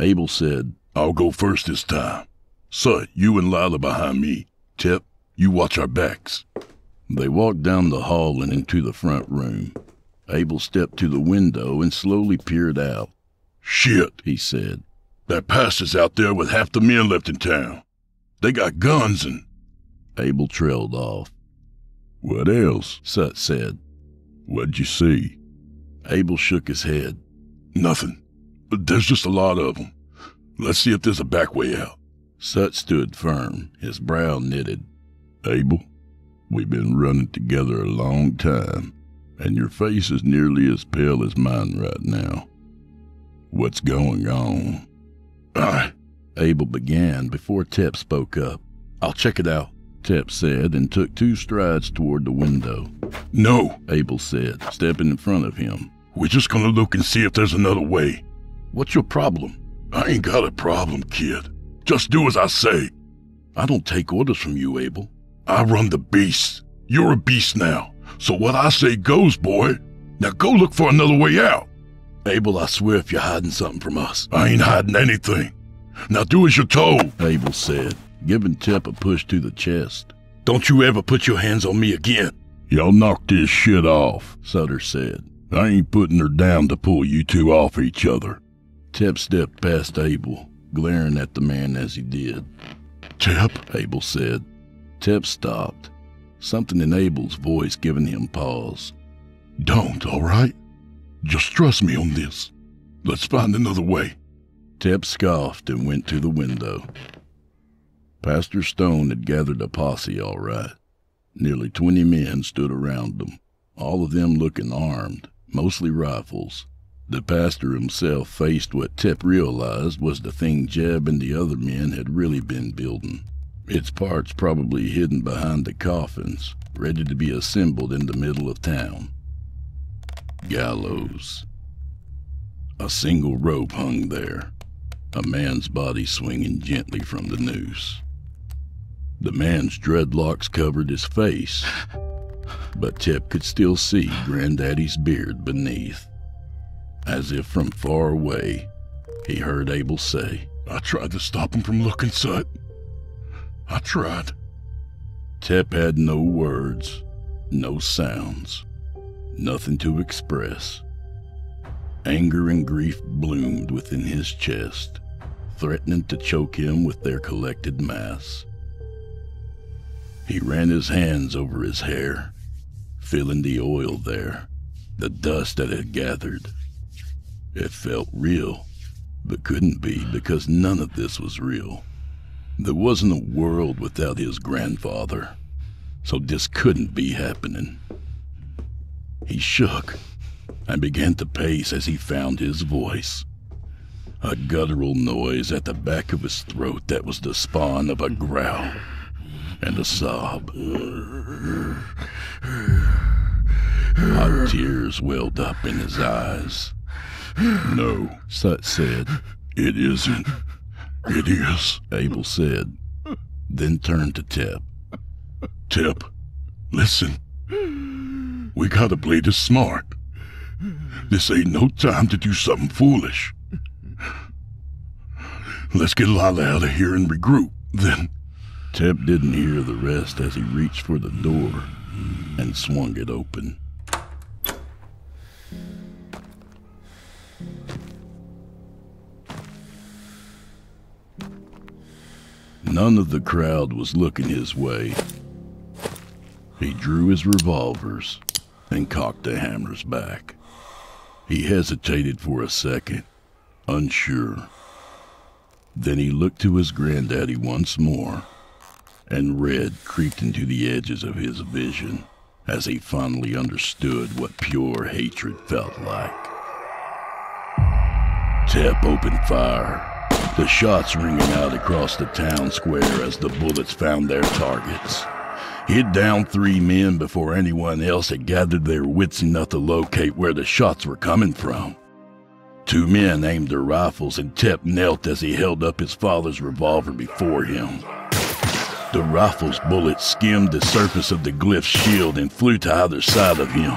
Abel said, "I'll go first this time. Sut, you and Lila behind me. Tep, you watch our backs." They walked down the hall and into the front room. Abel stepped to the window and slowly peered out. "Shit," he said. "That pastor's out there with half the men left in town. They got guns and—" Abel trailed off. "What else?" Sut said. "What'd you see?" Abel shook his head. "Nothing. There's just a lot of them. Let's see if there's a back way out." Sut stood firm, his brow knitted. "Abel, we've been running together a long time, and your face is nearly as pale as mine right now. What's going on?" Abel began before Tep spoke up. "I'll check it out," Tep said, and took two strides toward the window. "No," Abel said, stepping in front of him. "We're just gonna look and see if there's another way." "What's your problem?" "I ain't got a problem, kid. Just do as I say." "I don't take orders from you, Abel." "I run the beast. You're a beast now. So what I say goes, boy. Now go look for another way out." "Abel, I swear if you're hiding something from us—" "I ain't hiding anything. Now do as you're told," Abel said, giving Tep a push to the chest. "Don't you ever put your hands on me again." "Y'all knock this shit off," Sutter said. "I ain't putting her down to pull you two off each other." Tep stepped past Abel, glaring at the man as he did. "Tep," Abel said. Tep stopped, something in Abel's voice giving him pause. "Don't, all right? Just trust me on this. Let's find another way." Tep scoffed and went to the window. Pastor Stone had gathered a posse all right. Nearly 20 men stood around them, all of them looking armed, mostly rifles. The pastor himself faced what Tep realized was the thing Jeb and the other men had really been building. Its parts probably hidden behind the coffins, ready to be assembled in the middle of town. Gallows. A single rope hung there, a man's body swinging gently from the noose. The man's dreadlocks covered his face, but Tep could still see Granddaddy's beard beneath. As if from far away, he heard Abel say, "I tried to stop him from looking, Sut. I tried." Tep had no words, no sounds, nothing to express. Anger and grief bloomed within his chest, threatening to choke him with their collected mass. He ran his hands over his hair, feeling the oil there, the dust that had gathered. It felt real, but couldn't be, because none of this was real. There wasn't a world without his grandfather, so this couldn't be happening. He shook and began to pace as he found his voice, a guttural noise at the back of his throat that was the spawn of a growl and a sob. Hot tears welled up in his eyes. "No," Sut said. "It isn't. It is," Abel said, then turned to Tep. "Tep, listen. We gotta play this smart. This ain't no time to do something foolish. Let's get Lila out of here and regroup, then—" Tep didn't hear the rest as he reached for the door and swung it open. None of the crowd was looking his way. He drew his revolvers and cocked the hammers back. He hesitated for a second, unsure. Then he looked to his granddaddy once more, and red creeped into the edges of his vision as he finally understood what pure hatred felt like. Tep opened fire, the shots ringing out across the town square as the bullets found their targets. He'd downed 3 men before anyone else had gathered their wits enough to locate where the shots were coming from. 2 men aimed their rifles, and Tep knelt as he held up his father's revolver before him. The rifle's bullets skimmed the surface of the glyph's shield and flew to either side of him.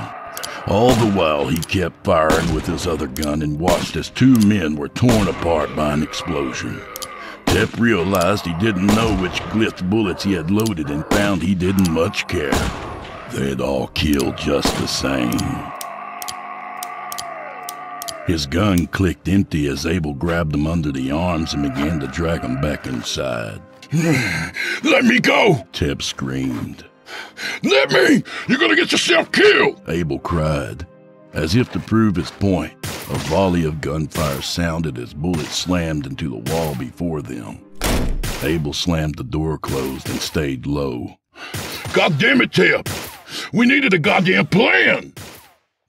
All the while, he kept firing with his other gun and watched as 2 men were torn apart by an explosion. Tep realized he didn't know which glyph bullets he had loaded and found he didn't much care. They'd all kill just the same. His gun clicked empty as Abel grabbed him under the arms and began to drag him back inside. "Let me go!" Tep screamed. "Let me! You're gonna get yourself killed!" Abel cried. As if to prove his point, a volley of gunfire sounded as bullets slammed into the wall before them. Abel slammed the door closed and stayed low. "God damn it, Tep! We needed a goddamn plan!"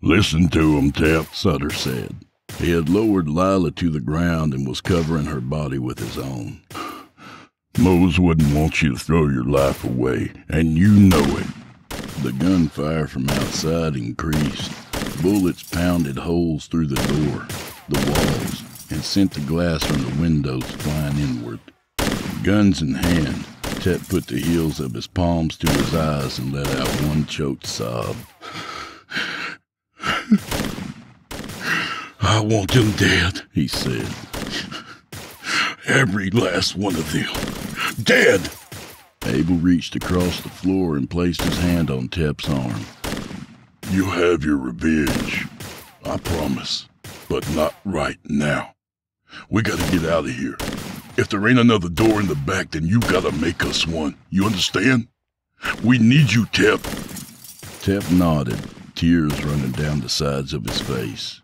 "Listen to him, Tep," Sutter said. He had lowered Lila to the ground and was covering her body with his own. "Mose wouldn't want you to throw your life away, and you know it." The gunfire from outside increased. Bullets pounded holes through the door, the walls, and sent the glass from the windows flying inward. Guns in hand, Tep put the heels of his palms to his eyes and let out one choked sob. "I want them dead," he said. "Every last one of them. Dead!" Abel reached across the floor and placed his hand on Tep's arm. "You have your revenge, I promise, but not right now. We gotta get out of here. If there ain't another door in the back, then you gotta make us one. You understand? We need you, Tep." Tep nodded, tears running down the sides of his face.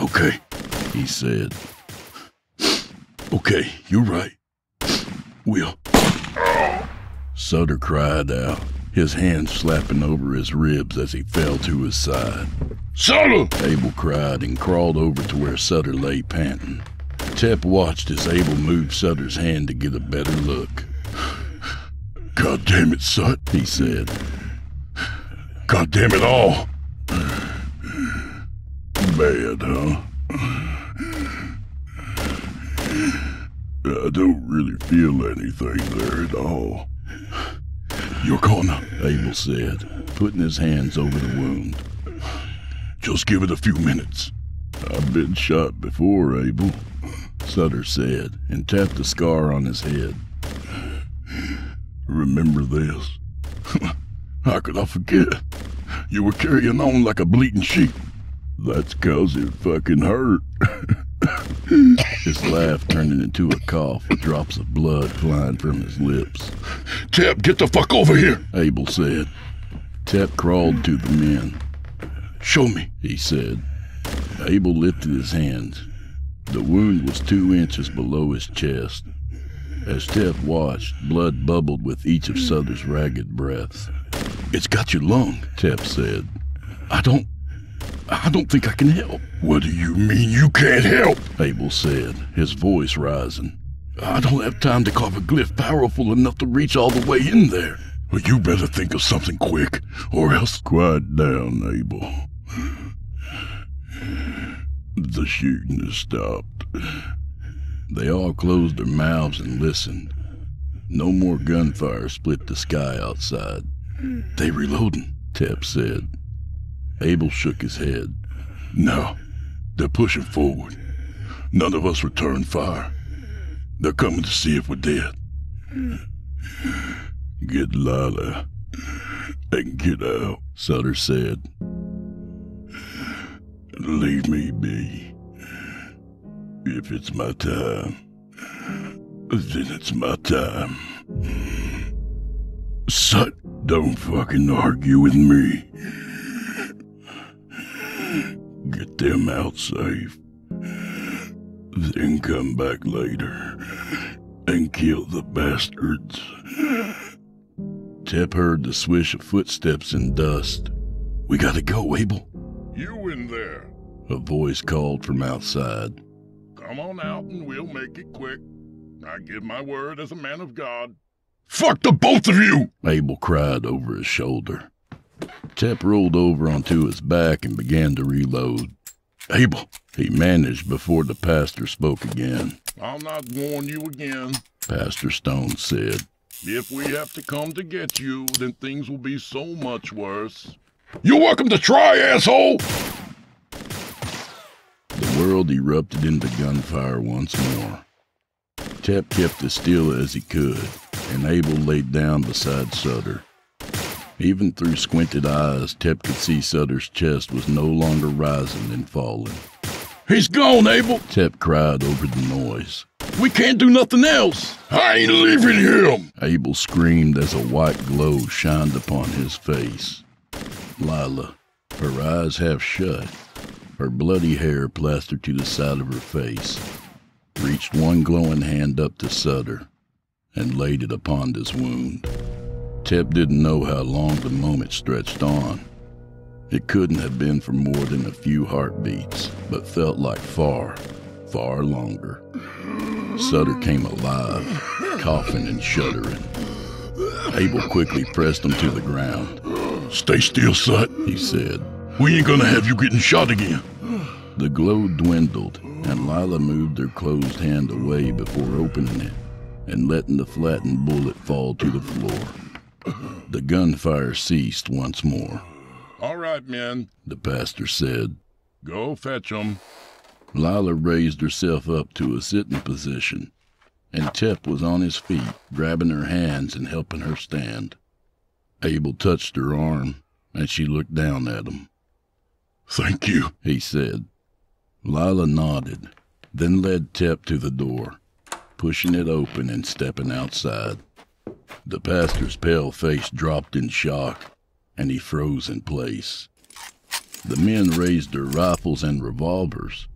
"Okay," he said. "Okay, you're right. We'll..." Sutter cried out, his hand slapping over his ribs as he fell to his side. "Sutter!" Abel cried and crawled over to where Sutter lay panting. Tep watched as Abel moved Sutter's hand to get a better look. "God damn it, Sut," he said. "God damn it all." "Bad, huh? I don't really feel anything there at all." "You're gonna," Abel said, putting his hands over the wound. "Just give it a few minutes." "I've been shot before, Abel," Sutter said, and tapped the scar on his head. "Remember this?" "How could I forget? You were carrying on like a bleating sheep." "That's 'cause it fucking hurt." His laugh turning into a cough with drops of blood flying from his lips. "Tep, get the fuck over here," Abel said. Tep crawled to the men. "Show me," he said. Abel lifted his hands. The wound was 2 inches below his chest. As Tep watched, blood bubbled with each of Sutter's ragged breaths. "It's got your lung," Tep said. I don't think I can help." "What do you mean you can't help?" Abel said, his voice rising. "I don't have time to carve a glyph powerful enough to reach all the way in there." "Well, you better think of something quick, or else..." "Quiet down, Abel. The shooting has stopped." They all closed their mouths and listened. No more gunfire split the sky outside. "They reloading," Tep said. Abel shook his head. "No, they're pushing forward. None of us returned fire. They're coming to see if we're dead." "Get Lila and get out," Sutter said. "Leave me be. If it's my time, Then it's my time. Sut, don't fucking argue with me. Get them out safe. Then come back later and kill the bastards. Tep heard the swish of footsteps and dust. We gotta go, Abel. You in there? A voice called from outside. Come on out and we'll make it quick. I give my word as a man of God. Fuck the both of you! Abel cried over his shoulder. Tep rolled over onto his back and began to reload. Abel, he managed before the pastor spoke again. I'll not warn you again, Pastor Stone said. If we have to come to get you, then things will be so much worse. You're welcome to try, asshole! The world erupted into gunfire once more. Tep kept as still as he could, and Abel laid down beside Sutter. Even through squinted eyes, Tep could see Sutter's chest was no longer rising and falling. He's gone, Abel! Tep cried over the noise. We can't do nothing else! I ain't leaving him! Abel screamed as a white glow shined upon his face. Lila, her eyes half shut, her bloody hair plastered to the side of her face, reached one glowing hand up to Sutter and laid it upon his wound. Tep didn't know how long the moment stretched on. It couldn't have been for more than a few heartbeats, but felt like far, far longer. Sutter came alive, coughing and shuddering. Abel quickly pressed him to the ground. Stay still, Sut, he said. We ain't gonna have you getting shot again. The glow dwindled, and Lila moved her closed hand away before opening it and letting the flattened bullet fall to the floor. The gunfire ceased once more. All right, men, the pastor said. Go fetch 'em. Lila raised herself up to a sitting position, and Tep was on his feet, grabbing her hands and helping her stand. Abel touched her arm, and she looked down at him. Thank you, he said. Lila nodded, then led Tep to the door, pushing it open and stepping outside. The pastor's pale face dropped in shock, and he froze in place. The men raised their rifles and revolvers,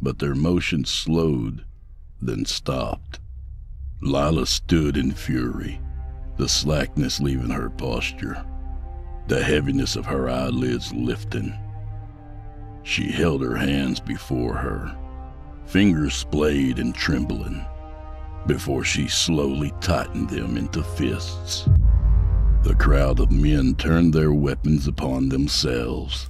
but their motion slowed, then stopped. Lila stood in fury, the slackness leaving her posture, the heaviness of her eyelids lifting. She held her hands before her, fingers splayed and trembling, before she slowly tightened them into fists. The crowd of men turned their weapons upon themselves.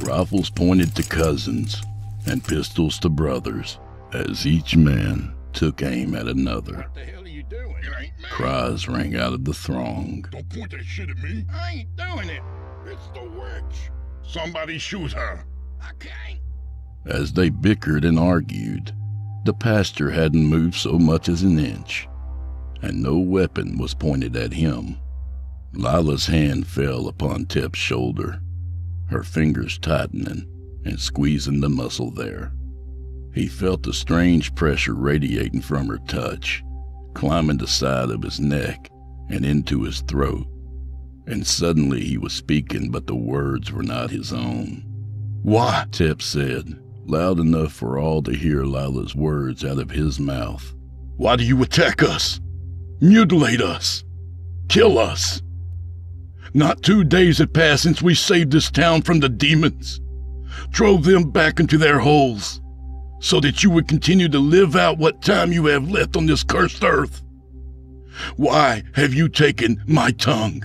Rifles pointed to cousins, and pistols to brothers, as each man took aim at another. What the hell are you doing? It ain't me. Cries rang out of the throng. Don't point that shit at me. I ain't doing it. It's the witch. Somebody shoot her. I can't. As they bickered and argued, the pastor hadn't moved so much as an inch, and no weapon was pointed at him. Lila's hand fell upon Tep's shoulder, her fingers tightening and squeezing the muscle there. He felt a strange pressure radiating from her touch, climbing the side of his neck and into his throat, and suddenly he was speaking, but the words were not his own. Why? Tep said, loud enough for all to hear Lila's words out of his mouth. Why do you attack us? Mutilate us? Kill us? Not 2 days had passed since we saved this town from the demons. Drove them back into their holes, so that you would continue to live out what time you have left on this cursed earth. Why have you taken my tongue?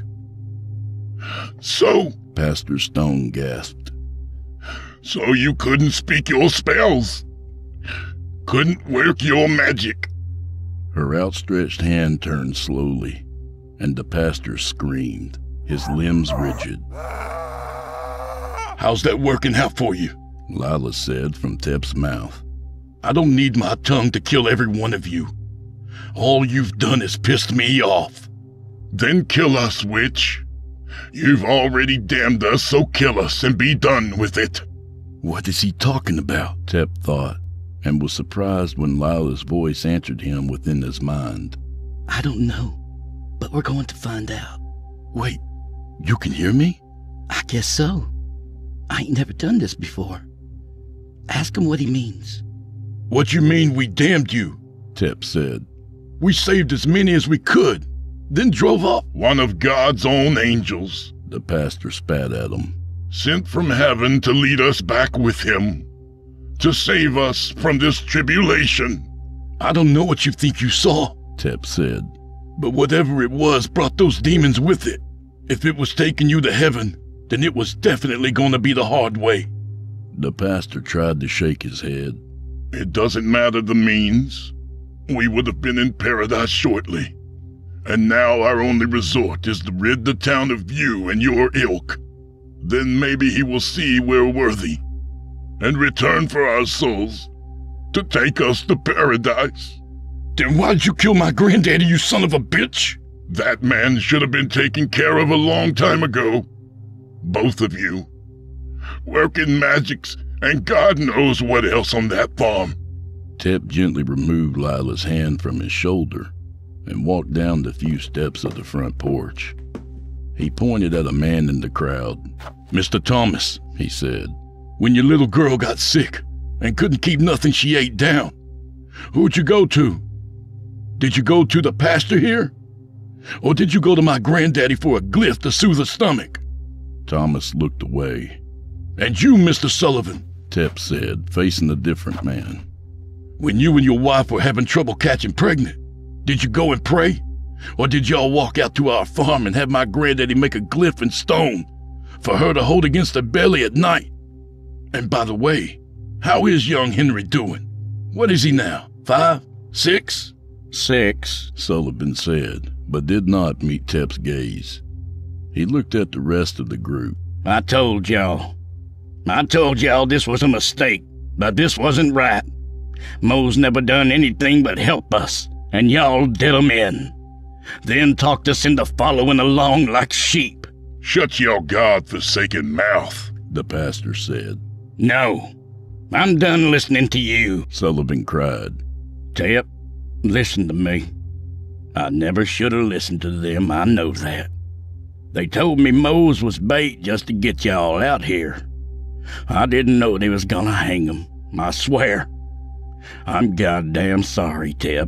So, Pastor Stone gasped. So you couldn't speak your spells? Couldn't work your magic? Her outstretched hand turned slowly, and the pastor screamed, his limbs rigid. How's that working out for you? Lila said from Tep's mouth. I don't need my tongue to kill every one of you. All you've done is pissed me off. Then kill us, witch. You've already damned us, so kill us and be done with it. What is he talking about? Tep thought, and was surprised when Lila's voice answered him within his mind. I don't know, but we're going to find out. Wait, you can hear me? I guess so. I ain't never done this before. Ask him what he means. What you mean we damned you? Tep said. We saved as many as we could, then drove off. One of God's own angels, the pastor spat at him. Sent from heaven to lead us back with him, to save us from this tribulation. I don't know what you think you saw, Tep said, but whatever it was brought those demons with it. If it was taking you to heaven, then it was definitely going to be the hard way. The pastor tried to shake his head. It doesn't matter the means. We would have been in paradise shortly. And now our only resort is to rid the town of you and your ilk. Then maybe he will see we're worthy and return for our souls to take us to paradise. Then why'd you kill my granddaddy, you son of a bitch? That man should have been taken care of a long time ago. Both of you. Working magics and God knows what else on that farm. Tep gently removed Lila's hand from his shoulder and walked down the few steps of the front porch. He pointed at a man in the crowd. Mr. Thomas, he said, when your little girl got sick and couldn't keep nothing she ate down, who'd you go to? Did you go to the pastor here? Or did you go to my granddaddy for a glyph to soothe her stomach? Thomas looked away. And you, Mr. Sullivan, Tep said, facing a different man. When you and your wife were having trouble catching pregnant, did you go and pray? Or did y'all walk out to our farm and have my granddaddy make a glyph in stone for her to hold against her belly at night? And by the way, how is young Henry doing? What is he now, 5, 6? 6, Sullivan said, but did not meet Tep's gaze. He looked at the rest of the group. I told y'all this was a mistake, but this wasn't right. Mo's never done anything but help us, and y'all did 'em in. Then talked us into following along like sheep. Shut your God-forsaken mouth, the pastor said. No, I'm done listening to you, Sullivan cried. Tep, listen to me. I never should have listened to them, I know that. They told me Mose was bait just to get y'all out here. I didn't know they was gonna hang him, I swear. I'm goddamn sorry, Tep.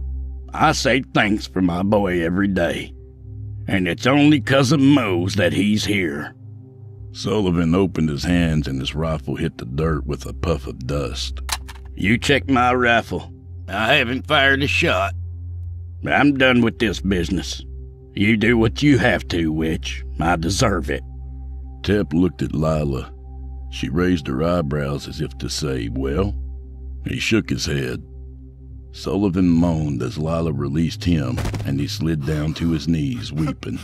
I say thanks for my boy every day. And it's only 'cause of Mose that he's here. Sullivan opened his hands and his rifle hit the dirt with a puff of dust. You check my rifle. I haven't fired a shot. I'm done with this business. You do what you have to, witch. I deserve it. Tep looked at Lila. She raised her eyebrows as if to say, well? He shook his head. Sullivan moaned as Lila released him, and he slid down to his knees, weeping.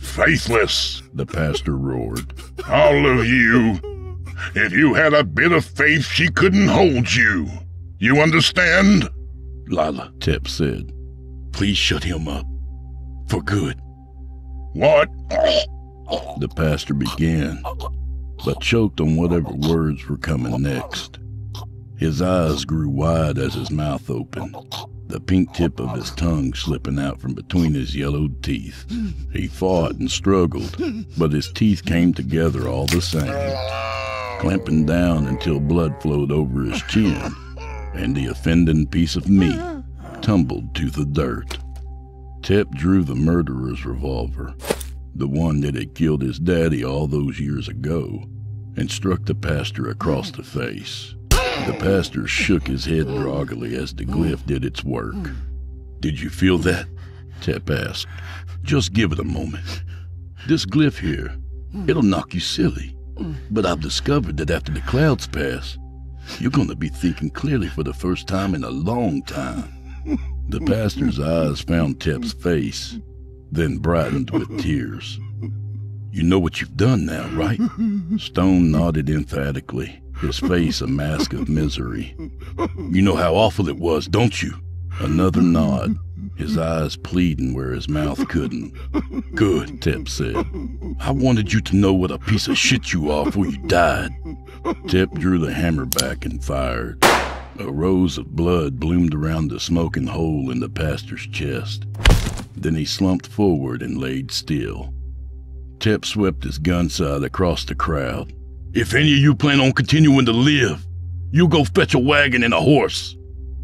Faithless, the pastor roared. All of you. If you had a bit of faith, she couldn't hold you. You understand? Lila, Tep said. Please shut him up. For good. What? The pastor began, but choked on whatever words were coming next. His eyes grew wide as his mouth opened, the pink tip of his tongue slipping out from between his yellowed teeth. He fought and struggled, but his teeth came together all the same, clamping down until blood flowed over his chin, and the offending piece of meat tumbled to the dirt. Tep drew the murderer's revolver, the one that had killed his daddy all those years ago, and struck the pastor across the face. The pastor shook his head groggily as the glyph did its work. Did you feel that? Tep asked. Just give it a moment. This glyph here, it'll knock you silly. But I've discovered that after the clouds pass, you're gonna be thinking clearly for the first time in a long time. The pastor's eyes found Tep's face, then brightened with tears. You know what you've done now, right? Stone nodded emphatically. His face a mask of misery. You know how awful it was, don't you? Another nod, his eyes pleading where his mouth couldn't. Good, Tep said. I wanted you to know what a piece of shit you are before you died. Tep drew the hammer back and fired. A rose of blood bloomed around the smoking hole in the pastor's chest. Then he slumped forward and laid still. Tep swept his gun sight across the crowd. "If any of you plan on continuing to live, you go fetch a wagon and a horse.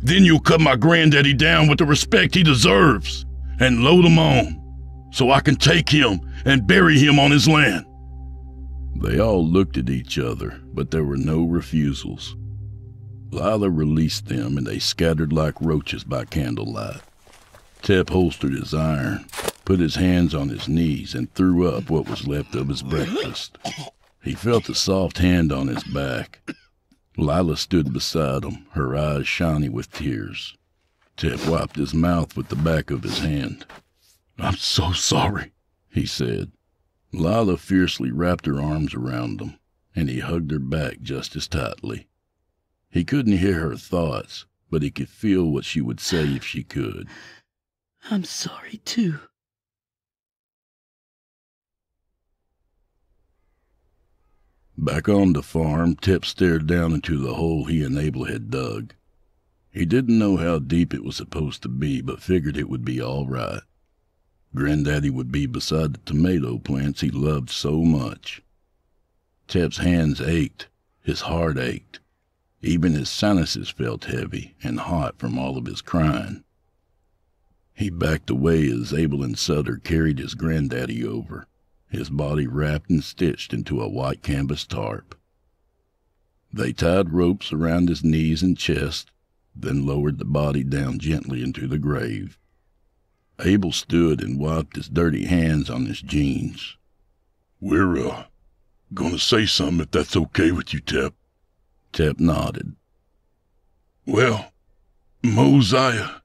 Then you'll cut my granddaddy down with the respect he deserves and load him on, so I can take him and bury him on his land." They all looked at each other, but there were no refusals. Lila released them and they scattered like roaches by candlelight. Tep holstered his iron, put his hands on his knees, and threw up what was left of his breakfast. He felt a soft hand on his back. Lila stood beside him, her eyes shiny with tears. Tep wiped his mouth with the back of his hand. "I'm so sorry," he said. Lila fiercely wrapped her arms around him, and he hugged her back just as tightly. He couldn't hear her thoughts, but he could feel what she would say if she could. "I'm sorry, too." Back on the farm, Tep stared down into the hole he and Abel had dug. He didn't know how deep it was supposed to be, but figured it would be all right. Granddaddy would be beside the tomato plants he loved so much. Tep's hands ached, his heart ached. Even his sinuses felt heavy and hot from all of his crying. He backed away as Abel and Sutter carried his granddaddy over, his body wrapped and stitched into a white canvas tarp. They tied ropes around his knees and chest, then lowered the body down gently into the grave. Abel stood and wiped his dirty hands on his jeans. "We're, gonna say something if that's okay with you, Tep." Tep nodded. "Well, Mosiah,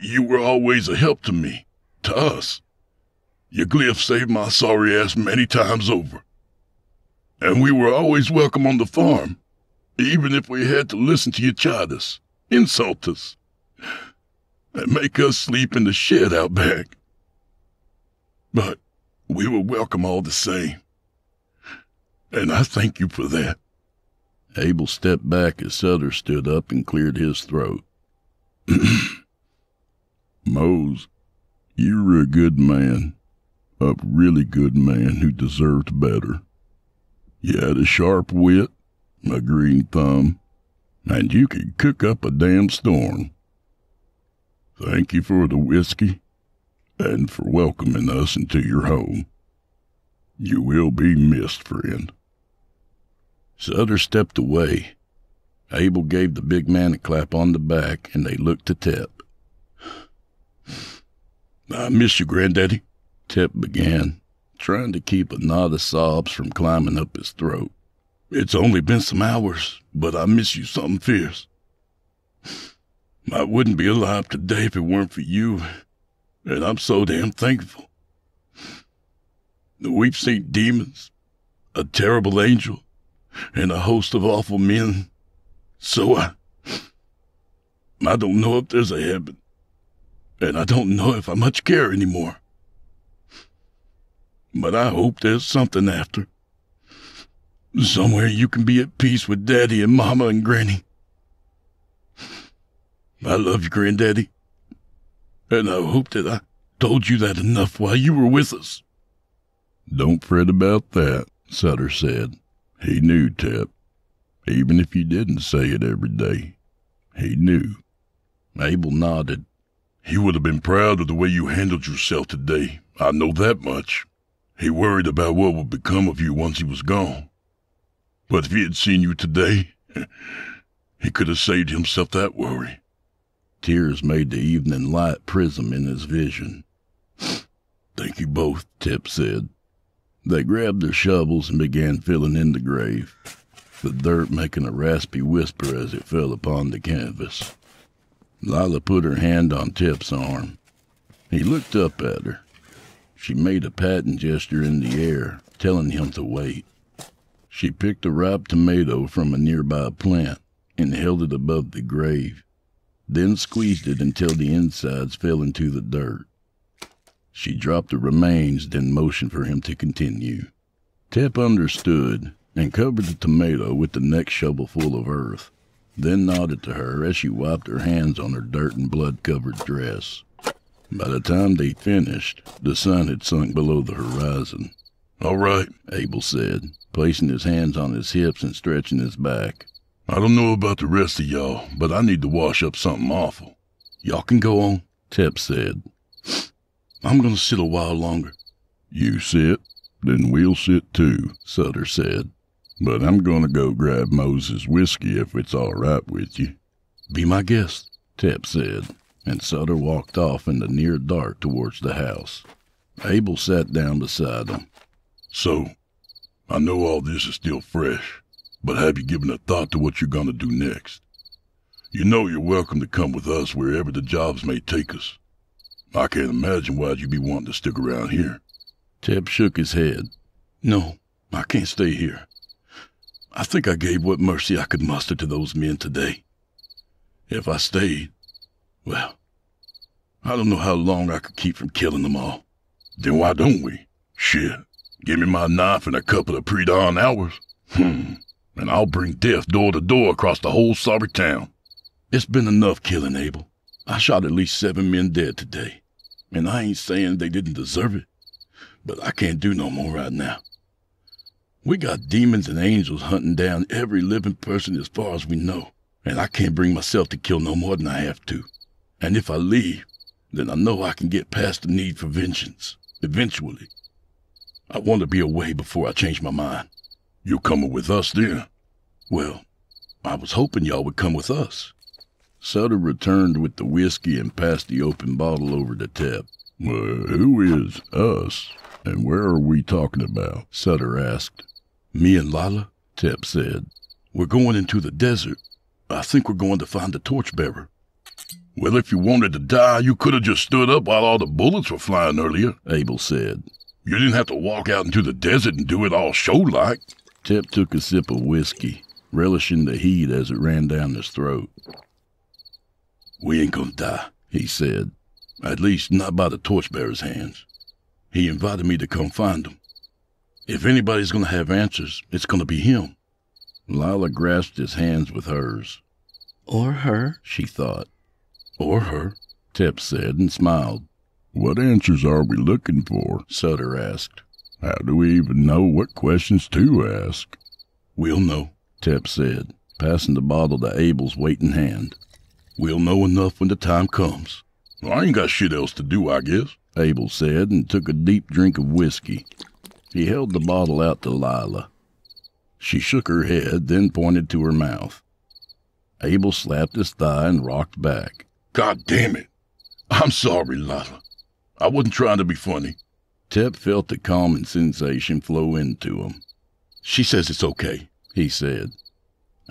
you were always a help to me, to us. Your glyph saved my sorry ass many times over. And we were always welcome on the farm, even if we had to listen to you chide us, insult us, and make us sleep in the shed out back. But we were welcome all the same, and I thank you for that." Abel stepped back as Sutter stood up and cleared his throat. "Mose, you were a good man. A really good man who deserved better. You had a sharp wit, a green thumb, and you could cook up a damn storm. Thank you for the whiskey and for welcoming us into your home. You will be missed, friend." Sutter stepped away. Abel gave the big man a clap on the back, and they looked to Tep. "I miss you, Granddaddy," Tep began, trying to keep a knot of sobs from climbing up his throat. "It's only been some hours, but I miss you something fierce. I wouldn't be alive today if it weren't for you, and I'm so damn thankful. We've seen demons, a terrible angel, and a host of awful men, so I don't know if there's a heaven, and I don't know if I much care anymore. But I hope there's something after. Somewhere you can be at peace with Daddy and Mama and Granny. I love you, Granddaddy. And I hope that I told you that enough while you were with us." "Don't fret about that," Sutter said. He knew, Tep. Even if you didn't say it every day, he knew. Abel nodded. "He would have been proud of the way you handled yourself today. I know that much. He worried about what would become of you once he was gone. But if he had seen you today, he could have saved himself that worry." Tears made the evening light prism in his vision. "Thank you both," Tep said. They grabbed their shovels and began filling in the grave, the dirt making a raspy whisper as it fell upon the canvas. Lila put her hand on Tep's arm. He looked up at her. She made a patting gesture in the air, telling him to wait. She picked a ripe tomato from a nearby plant and held it above the grave, then squeezed it until the insides fell into the dirt. She dropped the remains, then motioned for him to continue. Tep understood and covered the tomato with the next shovelful of earth, then nodded to her as she wiped her hands on her dirt and blood-covered dress. By the time they finished, the sun had sunk below the horizon. "All right," Abel said, placing his hands on his hips and stretching his back. "I don't know about the rest of y'all, but I need to wash up something awful." "Y'all can go on," Tep said. "I'm going to sit a while longer." "You sit, then we'll sit too," Sutter said. "But I'm going to go grab Moses' whiskey if it's all right with you." "Be my guest," Tep said, and Sutter walked off in the near dark towards the house. Abel sat down beside him. "So, I know all this is still fresh, but have you given a thought to what you're going to do next? You know you're welcome to come with us wherever the jobs may take us. I can't imagine why'd you be wanting to stick around here." Tep shook his head. "No, I can't stay here. I think I gave what mercy I could muster to those men today. If I stayed, well, I don't know how long I could keep from killing them all." "Then why don't we? Shit, give me my knife and a couple of pre-dawn hours. And I'll bring death door to door across the whole sorry town." "It's been enough killing, Abel. I shot at least 7 men dead today, and I ain't saying they didn't deserve it, but I can't do no more right now. We got demons and angels hunting down every living person as far as we know, and I can't bring myself to kill no more than I have to. And if I leave, then I know I can get past the need for vengeance, eventually. I want to be away before I change my mind." "You coming with us then?" "Well, I was hoping y'all would come with us." Sutter returned with the whiskey and passed the open bottle over to Tep. "Who is us, and where are we talking about?" Sutter asked. "Me and Lala," Tep said. "We're going into the desert. I think we're going to find the torchbearer." "Well, if you wanted to die, you could have just stood up while all the bullets were flying earlier," Abel said. "You didn't have to walk out into the desert and do it all show-like." Tep took a sip of whiskey, relishing the heat as it ran down his throat. "We ain't gonna die," he said. "At least not by the torchbearer's hands. He invited me to come find him. If anybody's going to have answers, it's going to be him." Lila grasped his hands with hers. "Or her," she thought. "Or her," Tep said and smiled. "What answers are we looking for?" Sutter asked. "How do we even know what questions to ask?" "We'll know," Tep said, passing the bottle to Abel's waiting hand. "We'll know enough when the time comes." "Well, I ain't got shit else to do, I guess," Abel said and took a deep drink of whiskey. He held the bottle out to Lila. She shook her head, then pointed to her mouth. Abel slapped his thigh and rocked back. "God damn it. I'm sorry, Lila. I wasn't trying to be funny." Tep felt the calming sensation flow into him. "She says it's okay," he said.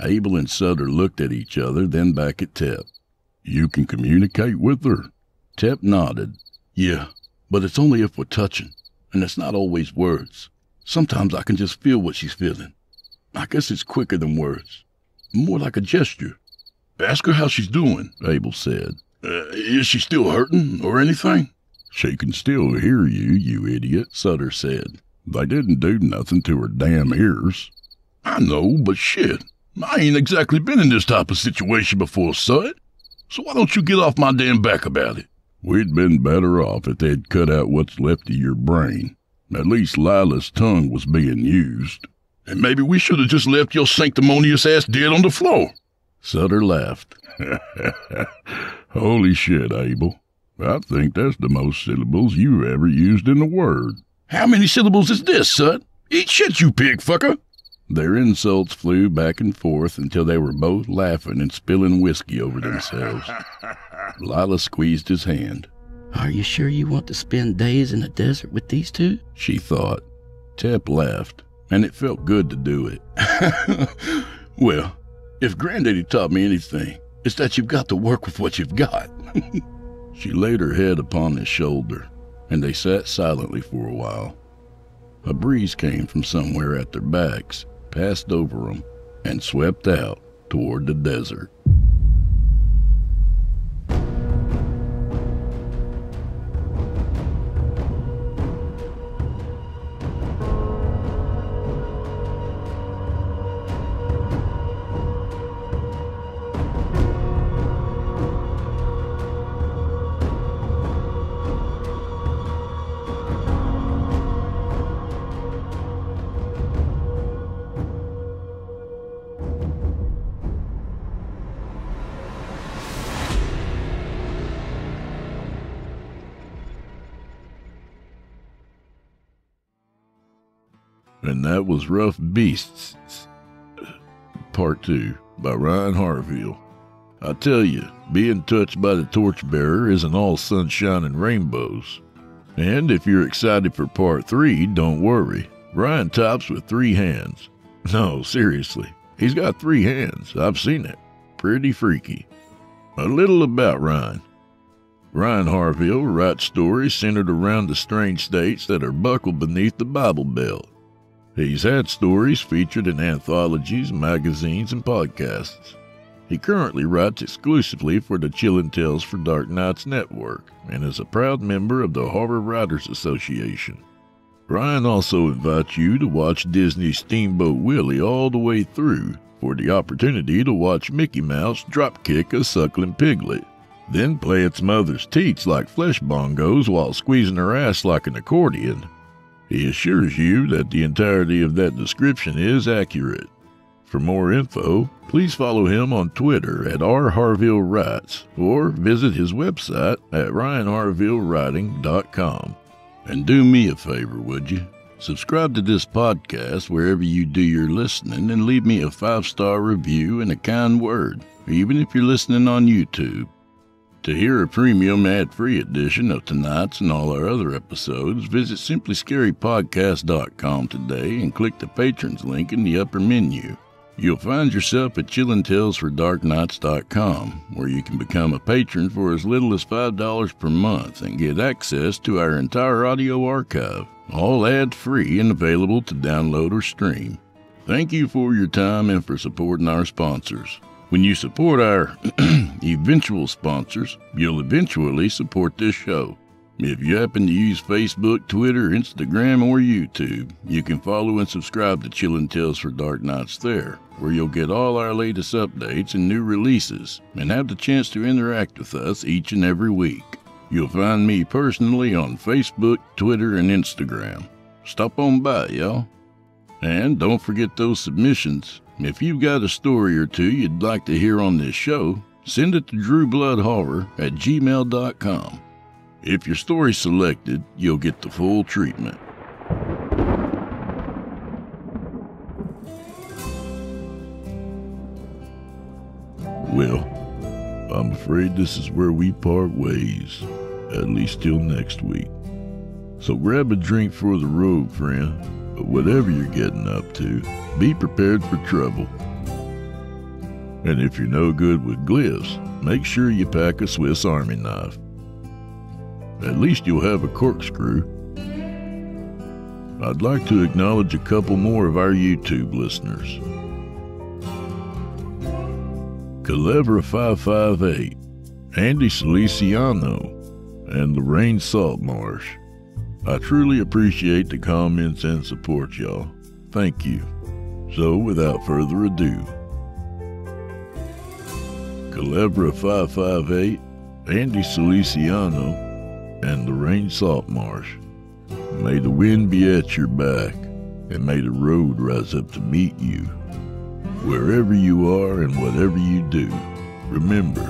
Abel and Sutter looked at each other, then back at Tep. "You can communicate with her?" Tep nodded. "Yeah, but it's only if we're touching, and it's not always words. Sometimes I can just feel what she's feeling. I guess it's quicker than words, more like a gesture." "Ask her how she's doing," Abel said. Is she still hurting or anything?" "She can still hear you, you idiot," Sutter said. "They didn't do nothing to her damn ears." "I know, but shit, I ain't exactly been in this type of situation before, Sut. So why don't you get off my damn back about it?" "We'd been better off if they'd cut out what's left of your brain. At least Lila's tongue was being used." "And maybe we should have just left your sanctimonious ass dead on the floor." Sutter laughed. "Holy shit, Abel. I think that's the most syllables you've ever used in a word." "How many syllables is this, Sut? Eat shit, you pig fucker." Their insults flew back and forth until they were both laughing and spilling whiskey over themselves. Lila squeezed his hand. "Are you sure you want to spend days in the desert with these two?" she thought. Tep laughed, and it felt good to do it. "Well, if Granddaddy taught me anything, it's that you've got to work with what you've got." She laid her head upon his shoulder, and they sat silently for a while. A breeze came from somewhere at their backs, passed over them, and swept out toward the desert. And that was Rough Beasts, Part 2 by Ryan Harville. I tell you, being touched by the torchbearer isn't all sunshine and rainbows. And if you're excited for Part 3, don't worry. Ryan tops with 3 hands. No, seriously, he's got 3 hands. I've seen it. Pretty freaky. A little about Ryan. Ryan Harville writes stories centered around the strange states that are buckled beneath the Bible Belt. He's had stories featured in anthologies, magazines, and podcasts. He currently writes exclusively for the Chilling Tales for Dark Nights network and is a proud member of the Horror Writers Association. Ryan also invites you to watch Disney's Steamboat Willie all the way through for the opportunity to watch Mickey Mouse dropkick a suckling piglet, then play its mother's teats like flesh bongos while squeezing her ass like an accordion. He assures you that the entirety of that description is accurate. For more info, please follow him on Twitter at rharvillewrites or visit his website at ryanharvillewriting.com. And do me a favor, would you? Subscribe to this podcast wherever you do your listening and leave me a 5-star review and a kind word, even if you're listening on YouTube. To hear a premium ad-free edition of tonight's and all our other episodes, visit simplyscarypodcast.com today and click the Patrons link in the upper menu. You'll find yourself at chillingtalesfordarknights.com, where you can become a patron for as little as $5 per month and get access to our entire audio archive, all ad-free and available to download or stream. Thank you for your time and for supporting our sponsors. When you support our eventual sponsors, you'll eventually support this show. If you happen to use Facebook, Twitter, Instagram, or YouTube, you can follow and subscribe to Chilling Tales for Dark Nights there, where you'll get all our latest updates and new releases, and have the chance to interact with us each and every week. You'll find me personally on Facebook, Twitter, and Instagram. Stop on by, y'all. And don't forget those submissions. If you've got a story or two you'd like to hear on this show, send it to drewbloodhorror@gmail.com. If your story's selected, you'll get the full treatment. Well, I'm afraid this is where we part ways, at least till next week. So grab a drink for the road, friend. Whatever you're getting up to, be prepared for trouble. And if you're no good with glyphs, make sure you pack a Swiss Army knife. At least you'll have a corkscrew. I'd like to acknowledge a couple more of our YouTube listeners. Calebra 558, Andy Salesiano, and Lorraine Saltmarsh. I truly appreciate the comments and support, y'all. Thank you. So, without further ado, Calebra 558, Andy Salesiano, and Lorraine Saltmarsh, may the wind be at your back, and may the road rise up to meet you. Wherever you are and whatever you do, remember,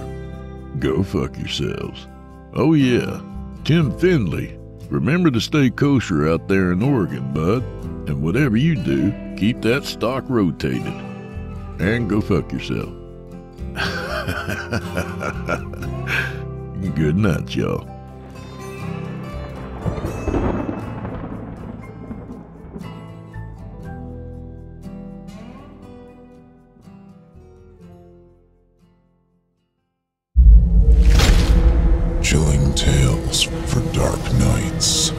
go fuck yourselves. Oh yeah, Tim Finley. Remember to stay kosher out there in Oregon, bud. And whatever you do, keep that stock rotated. And go fuck yourself. Good night, y'all. Chilling Tales for Dark Nights.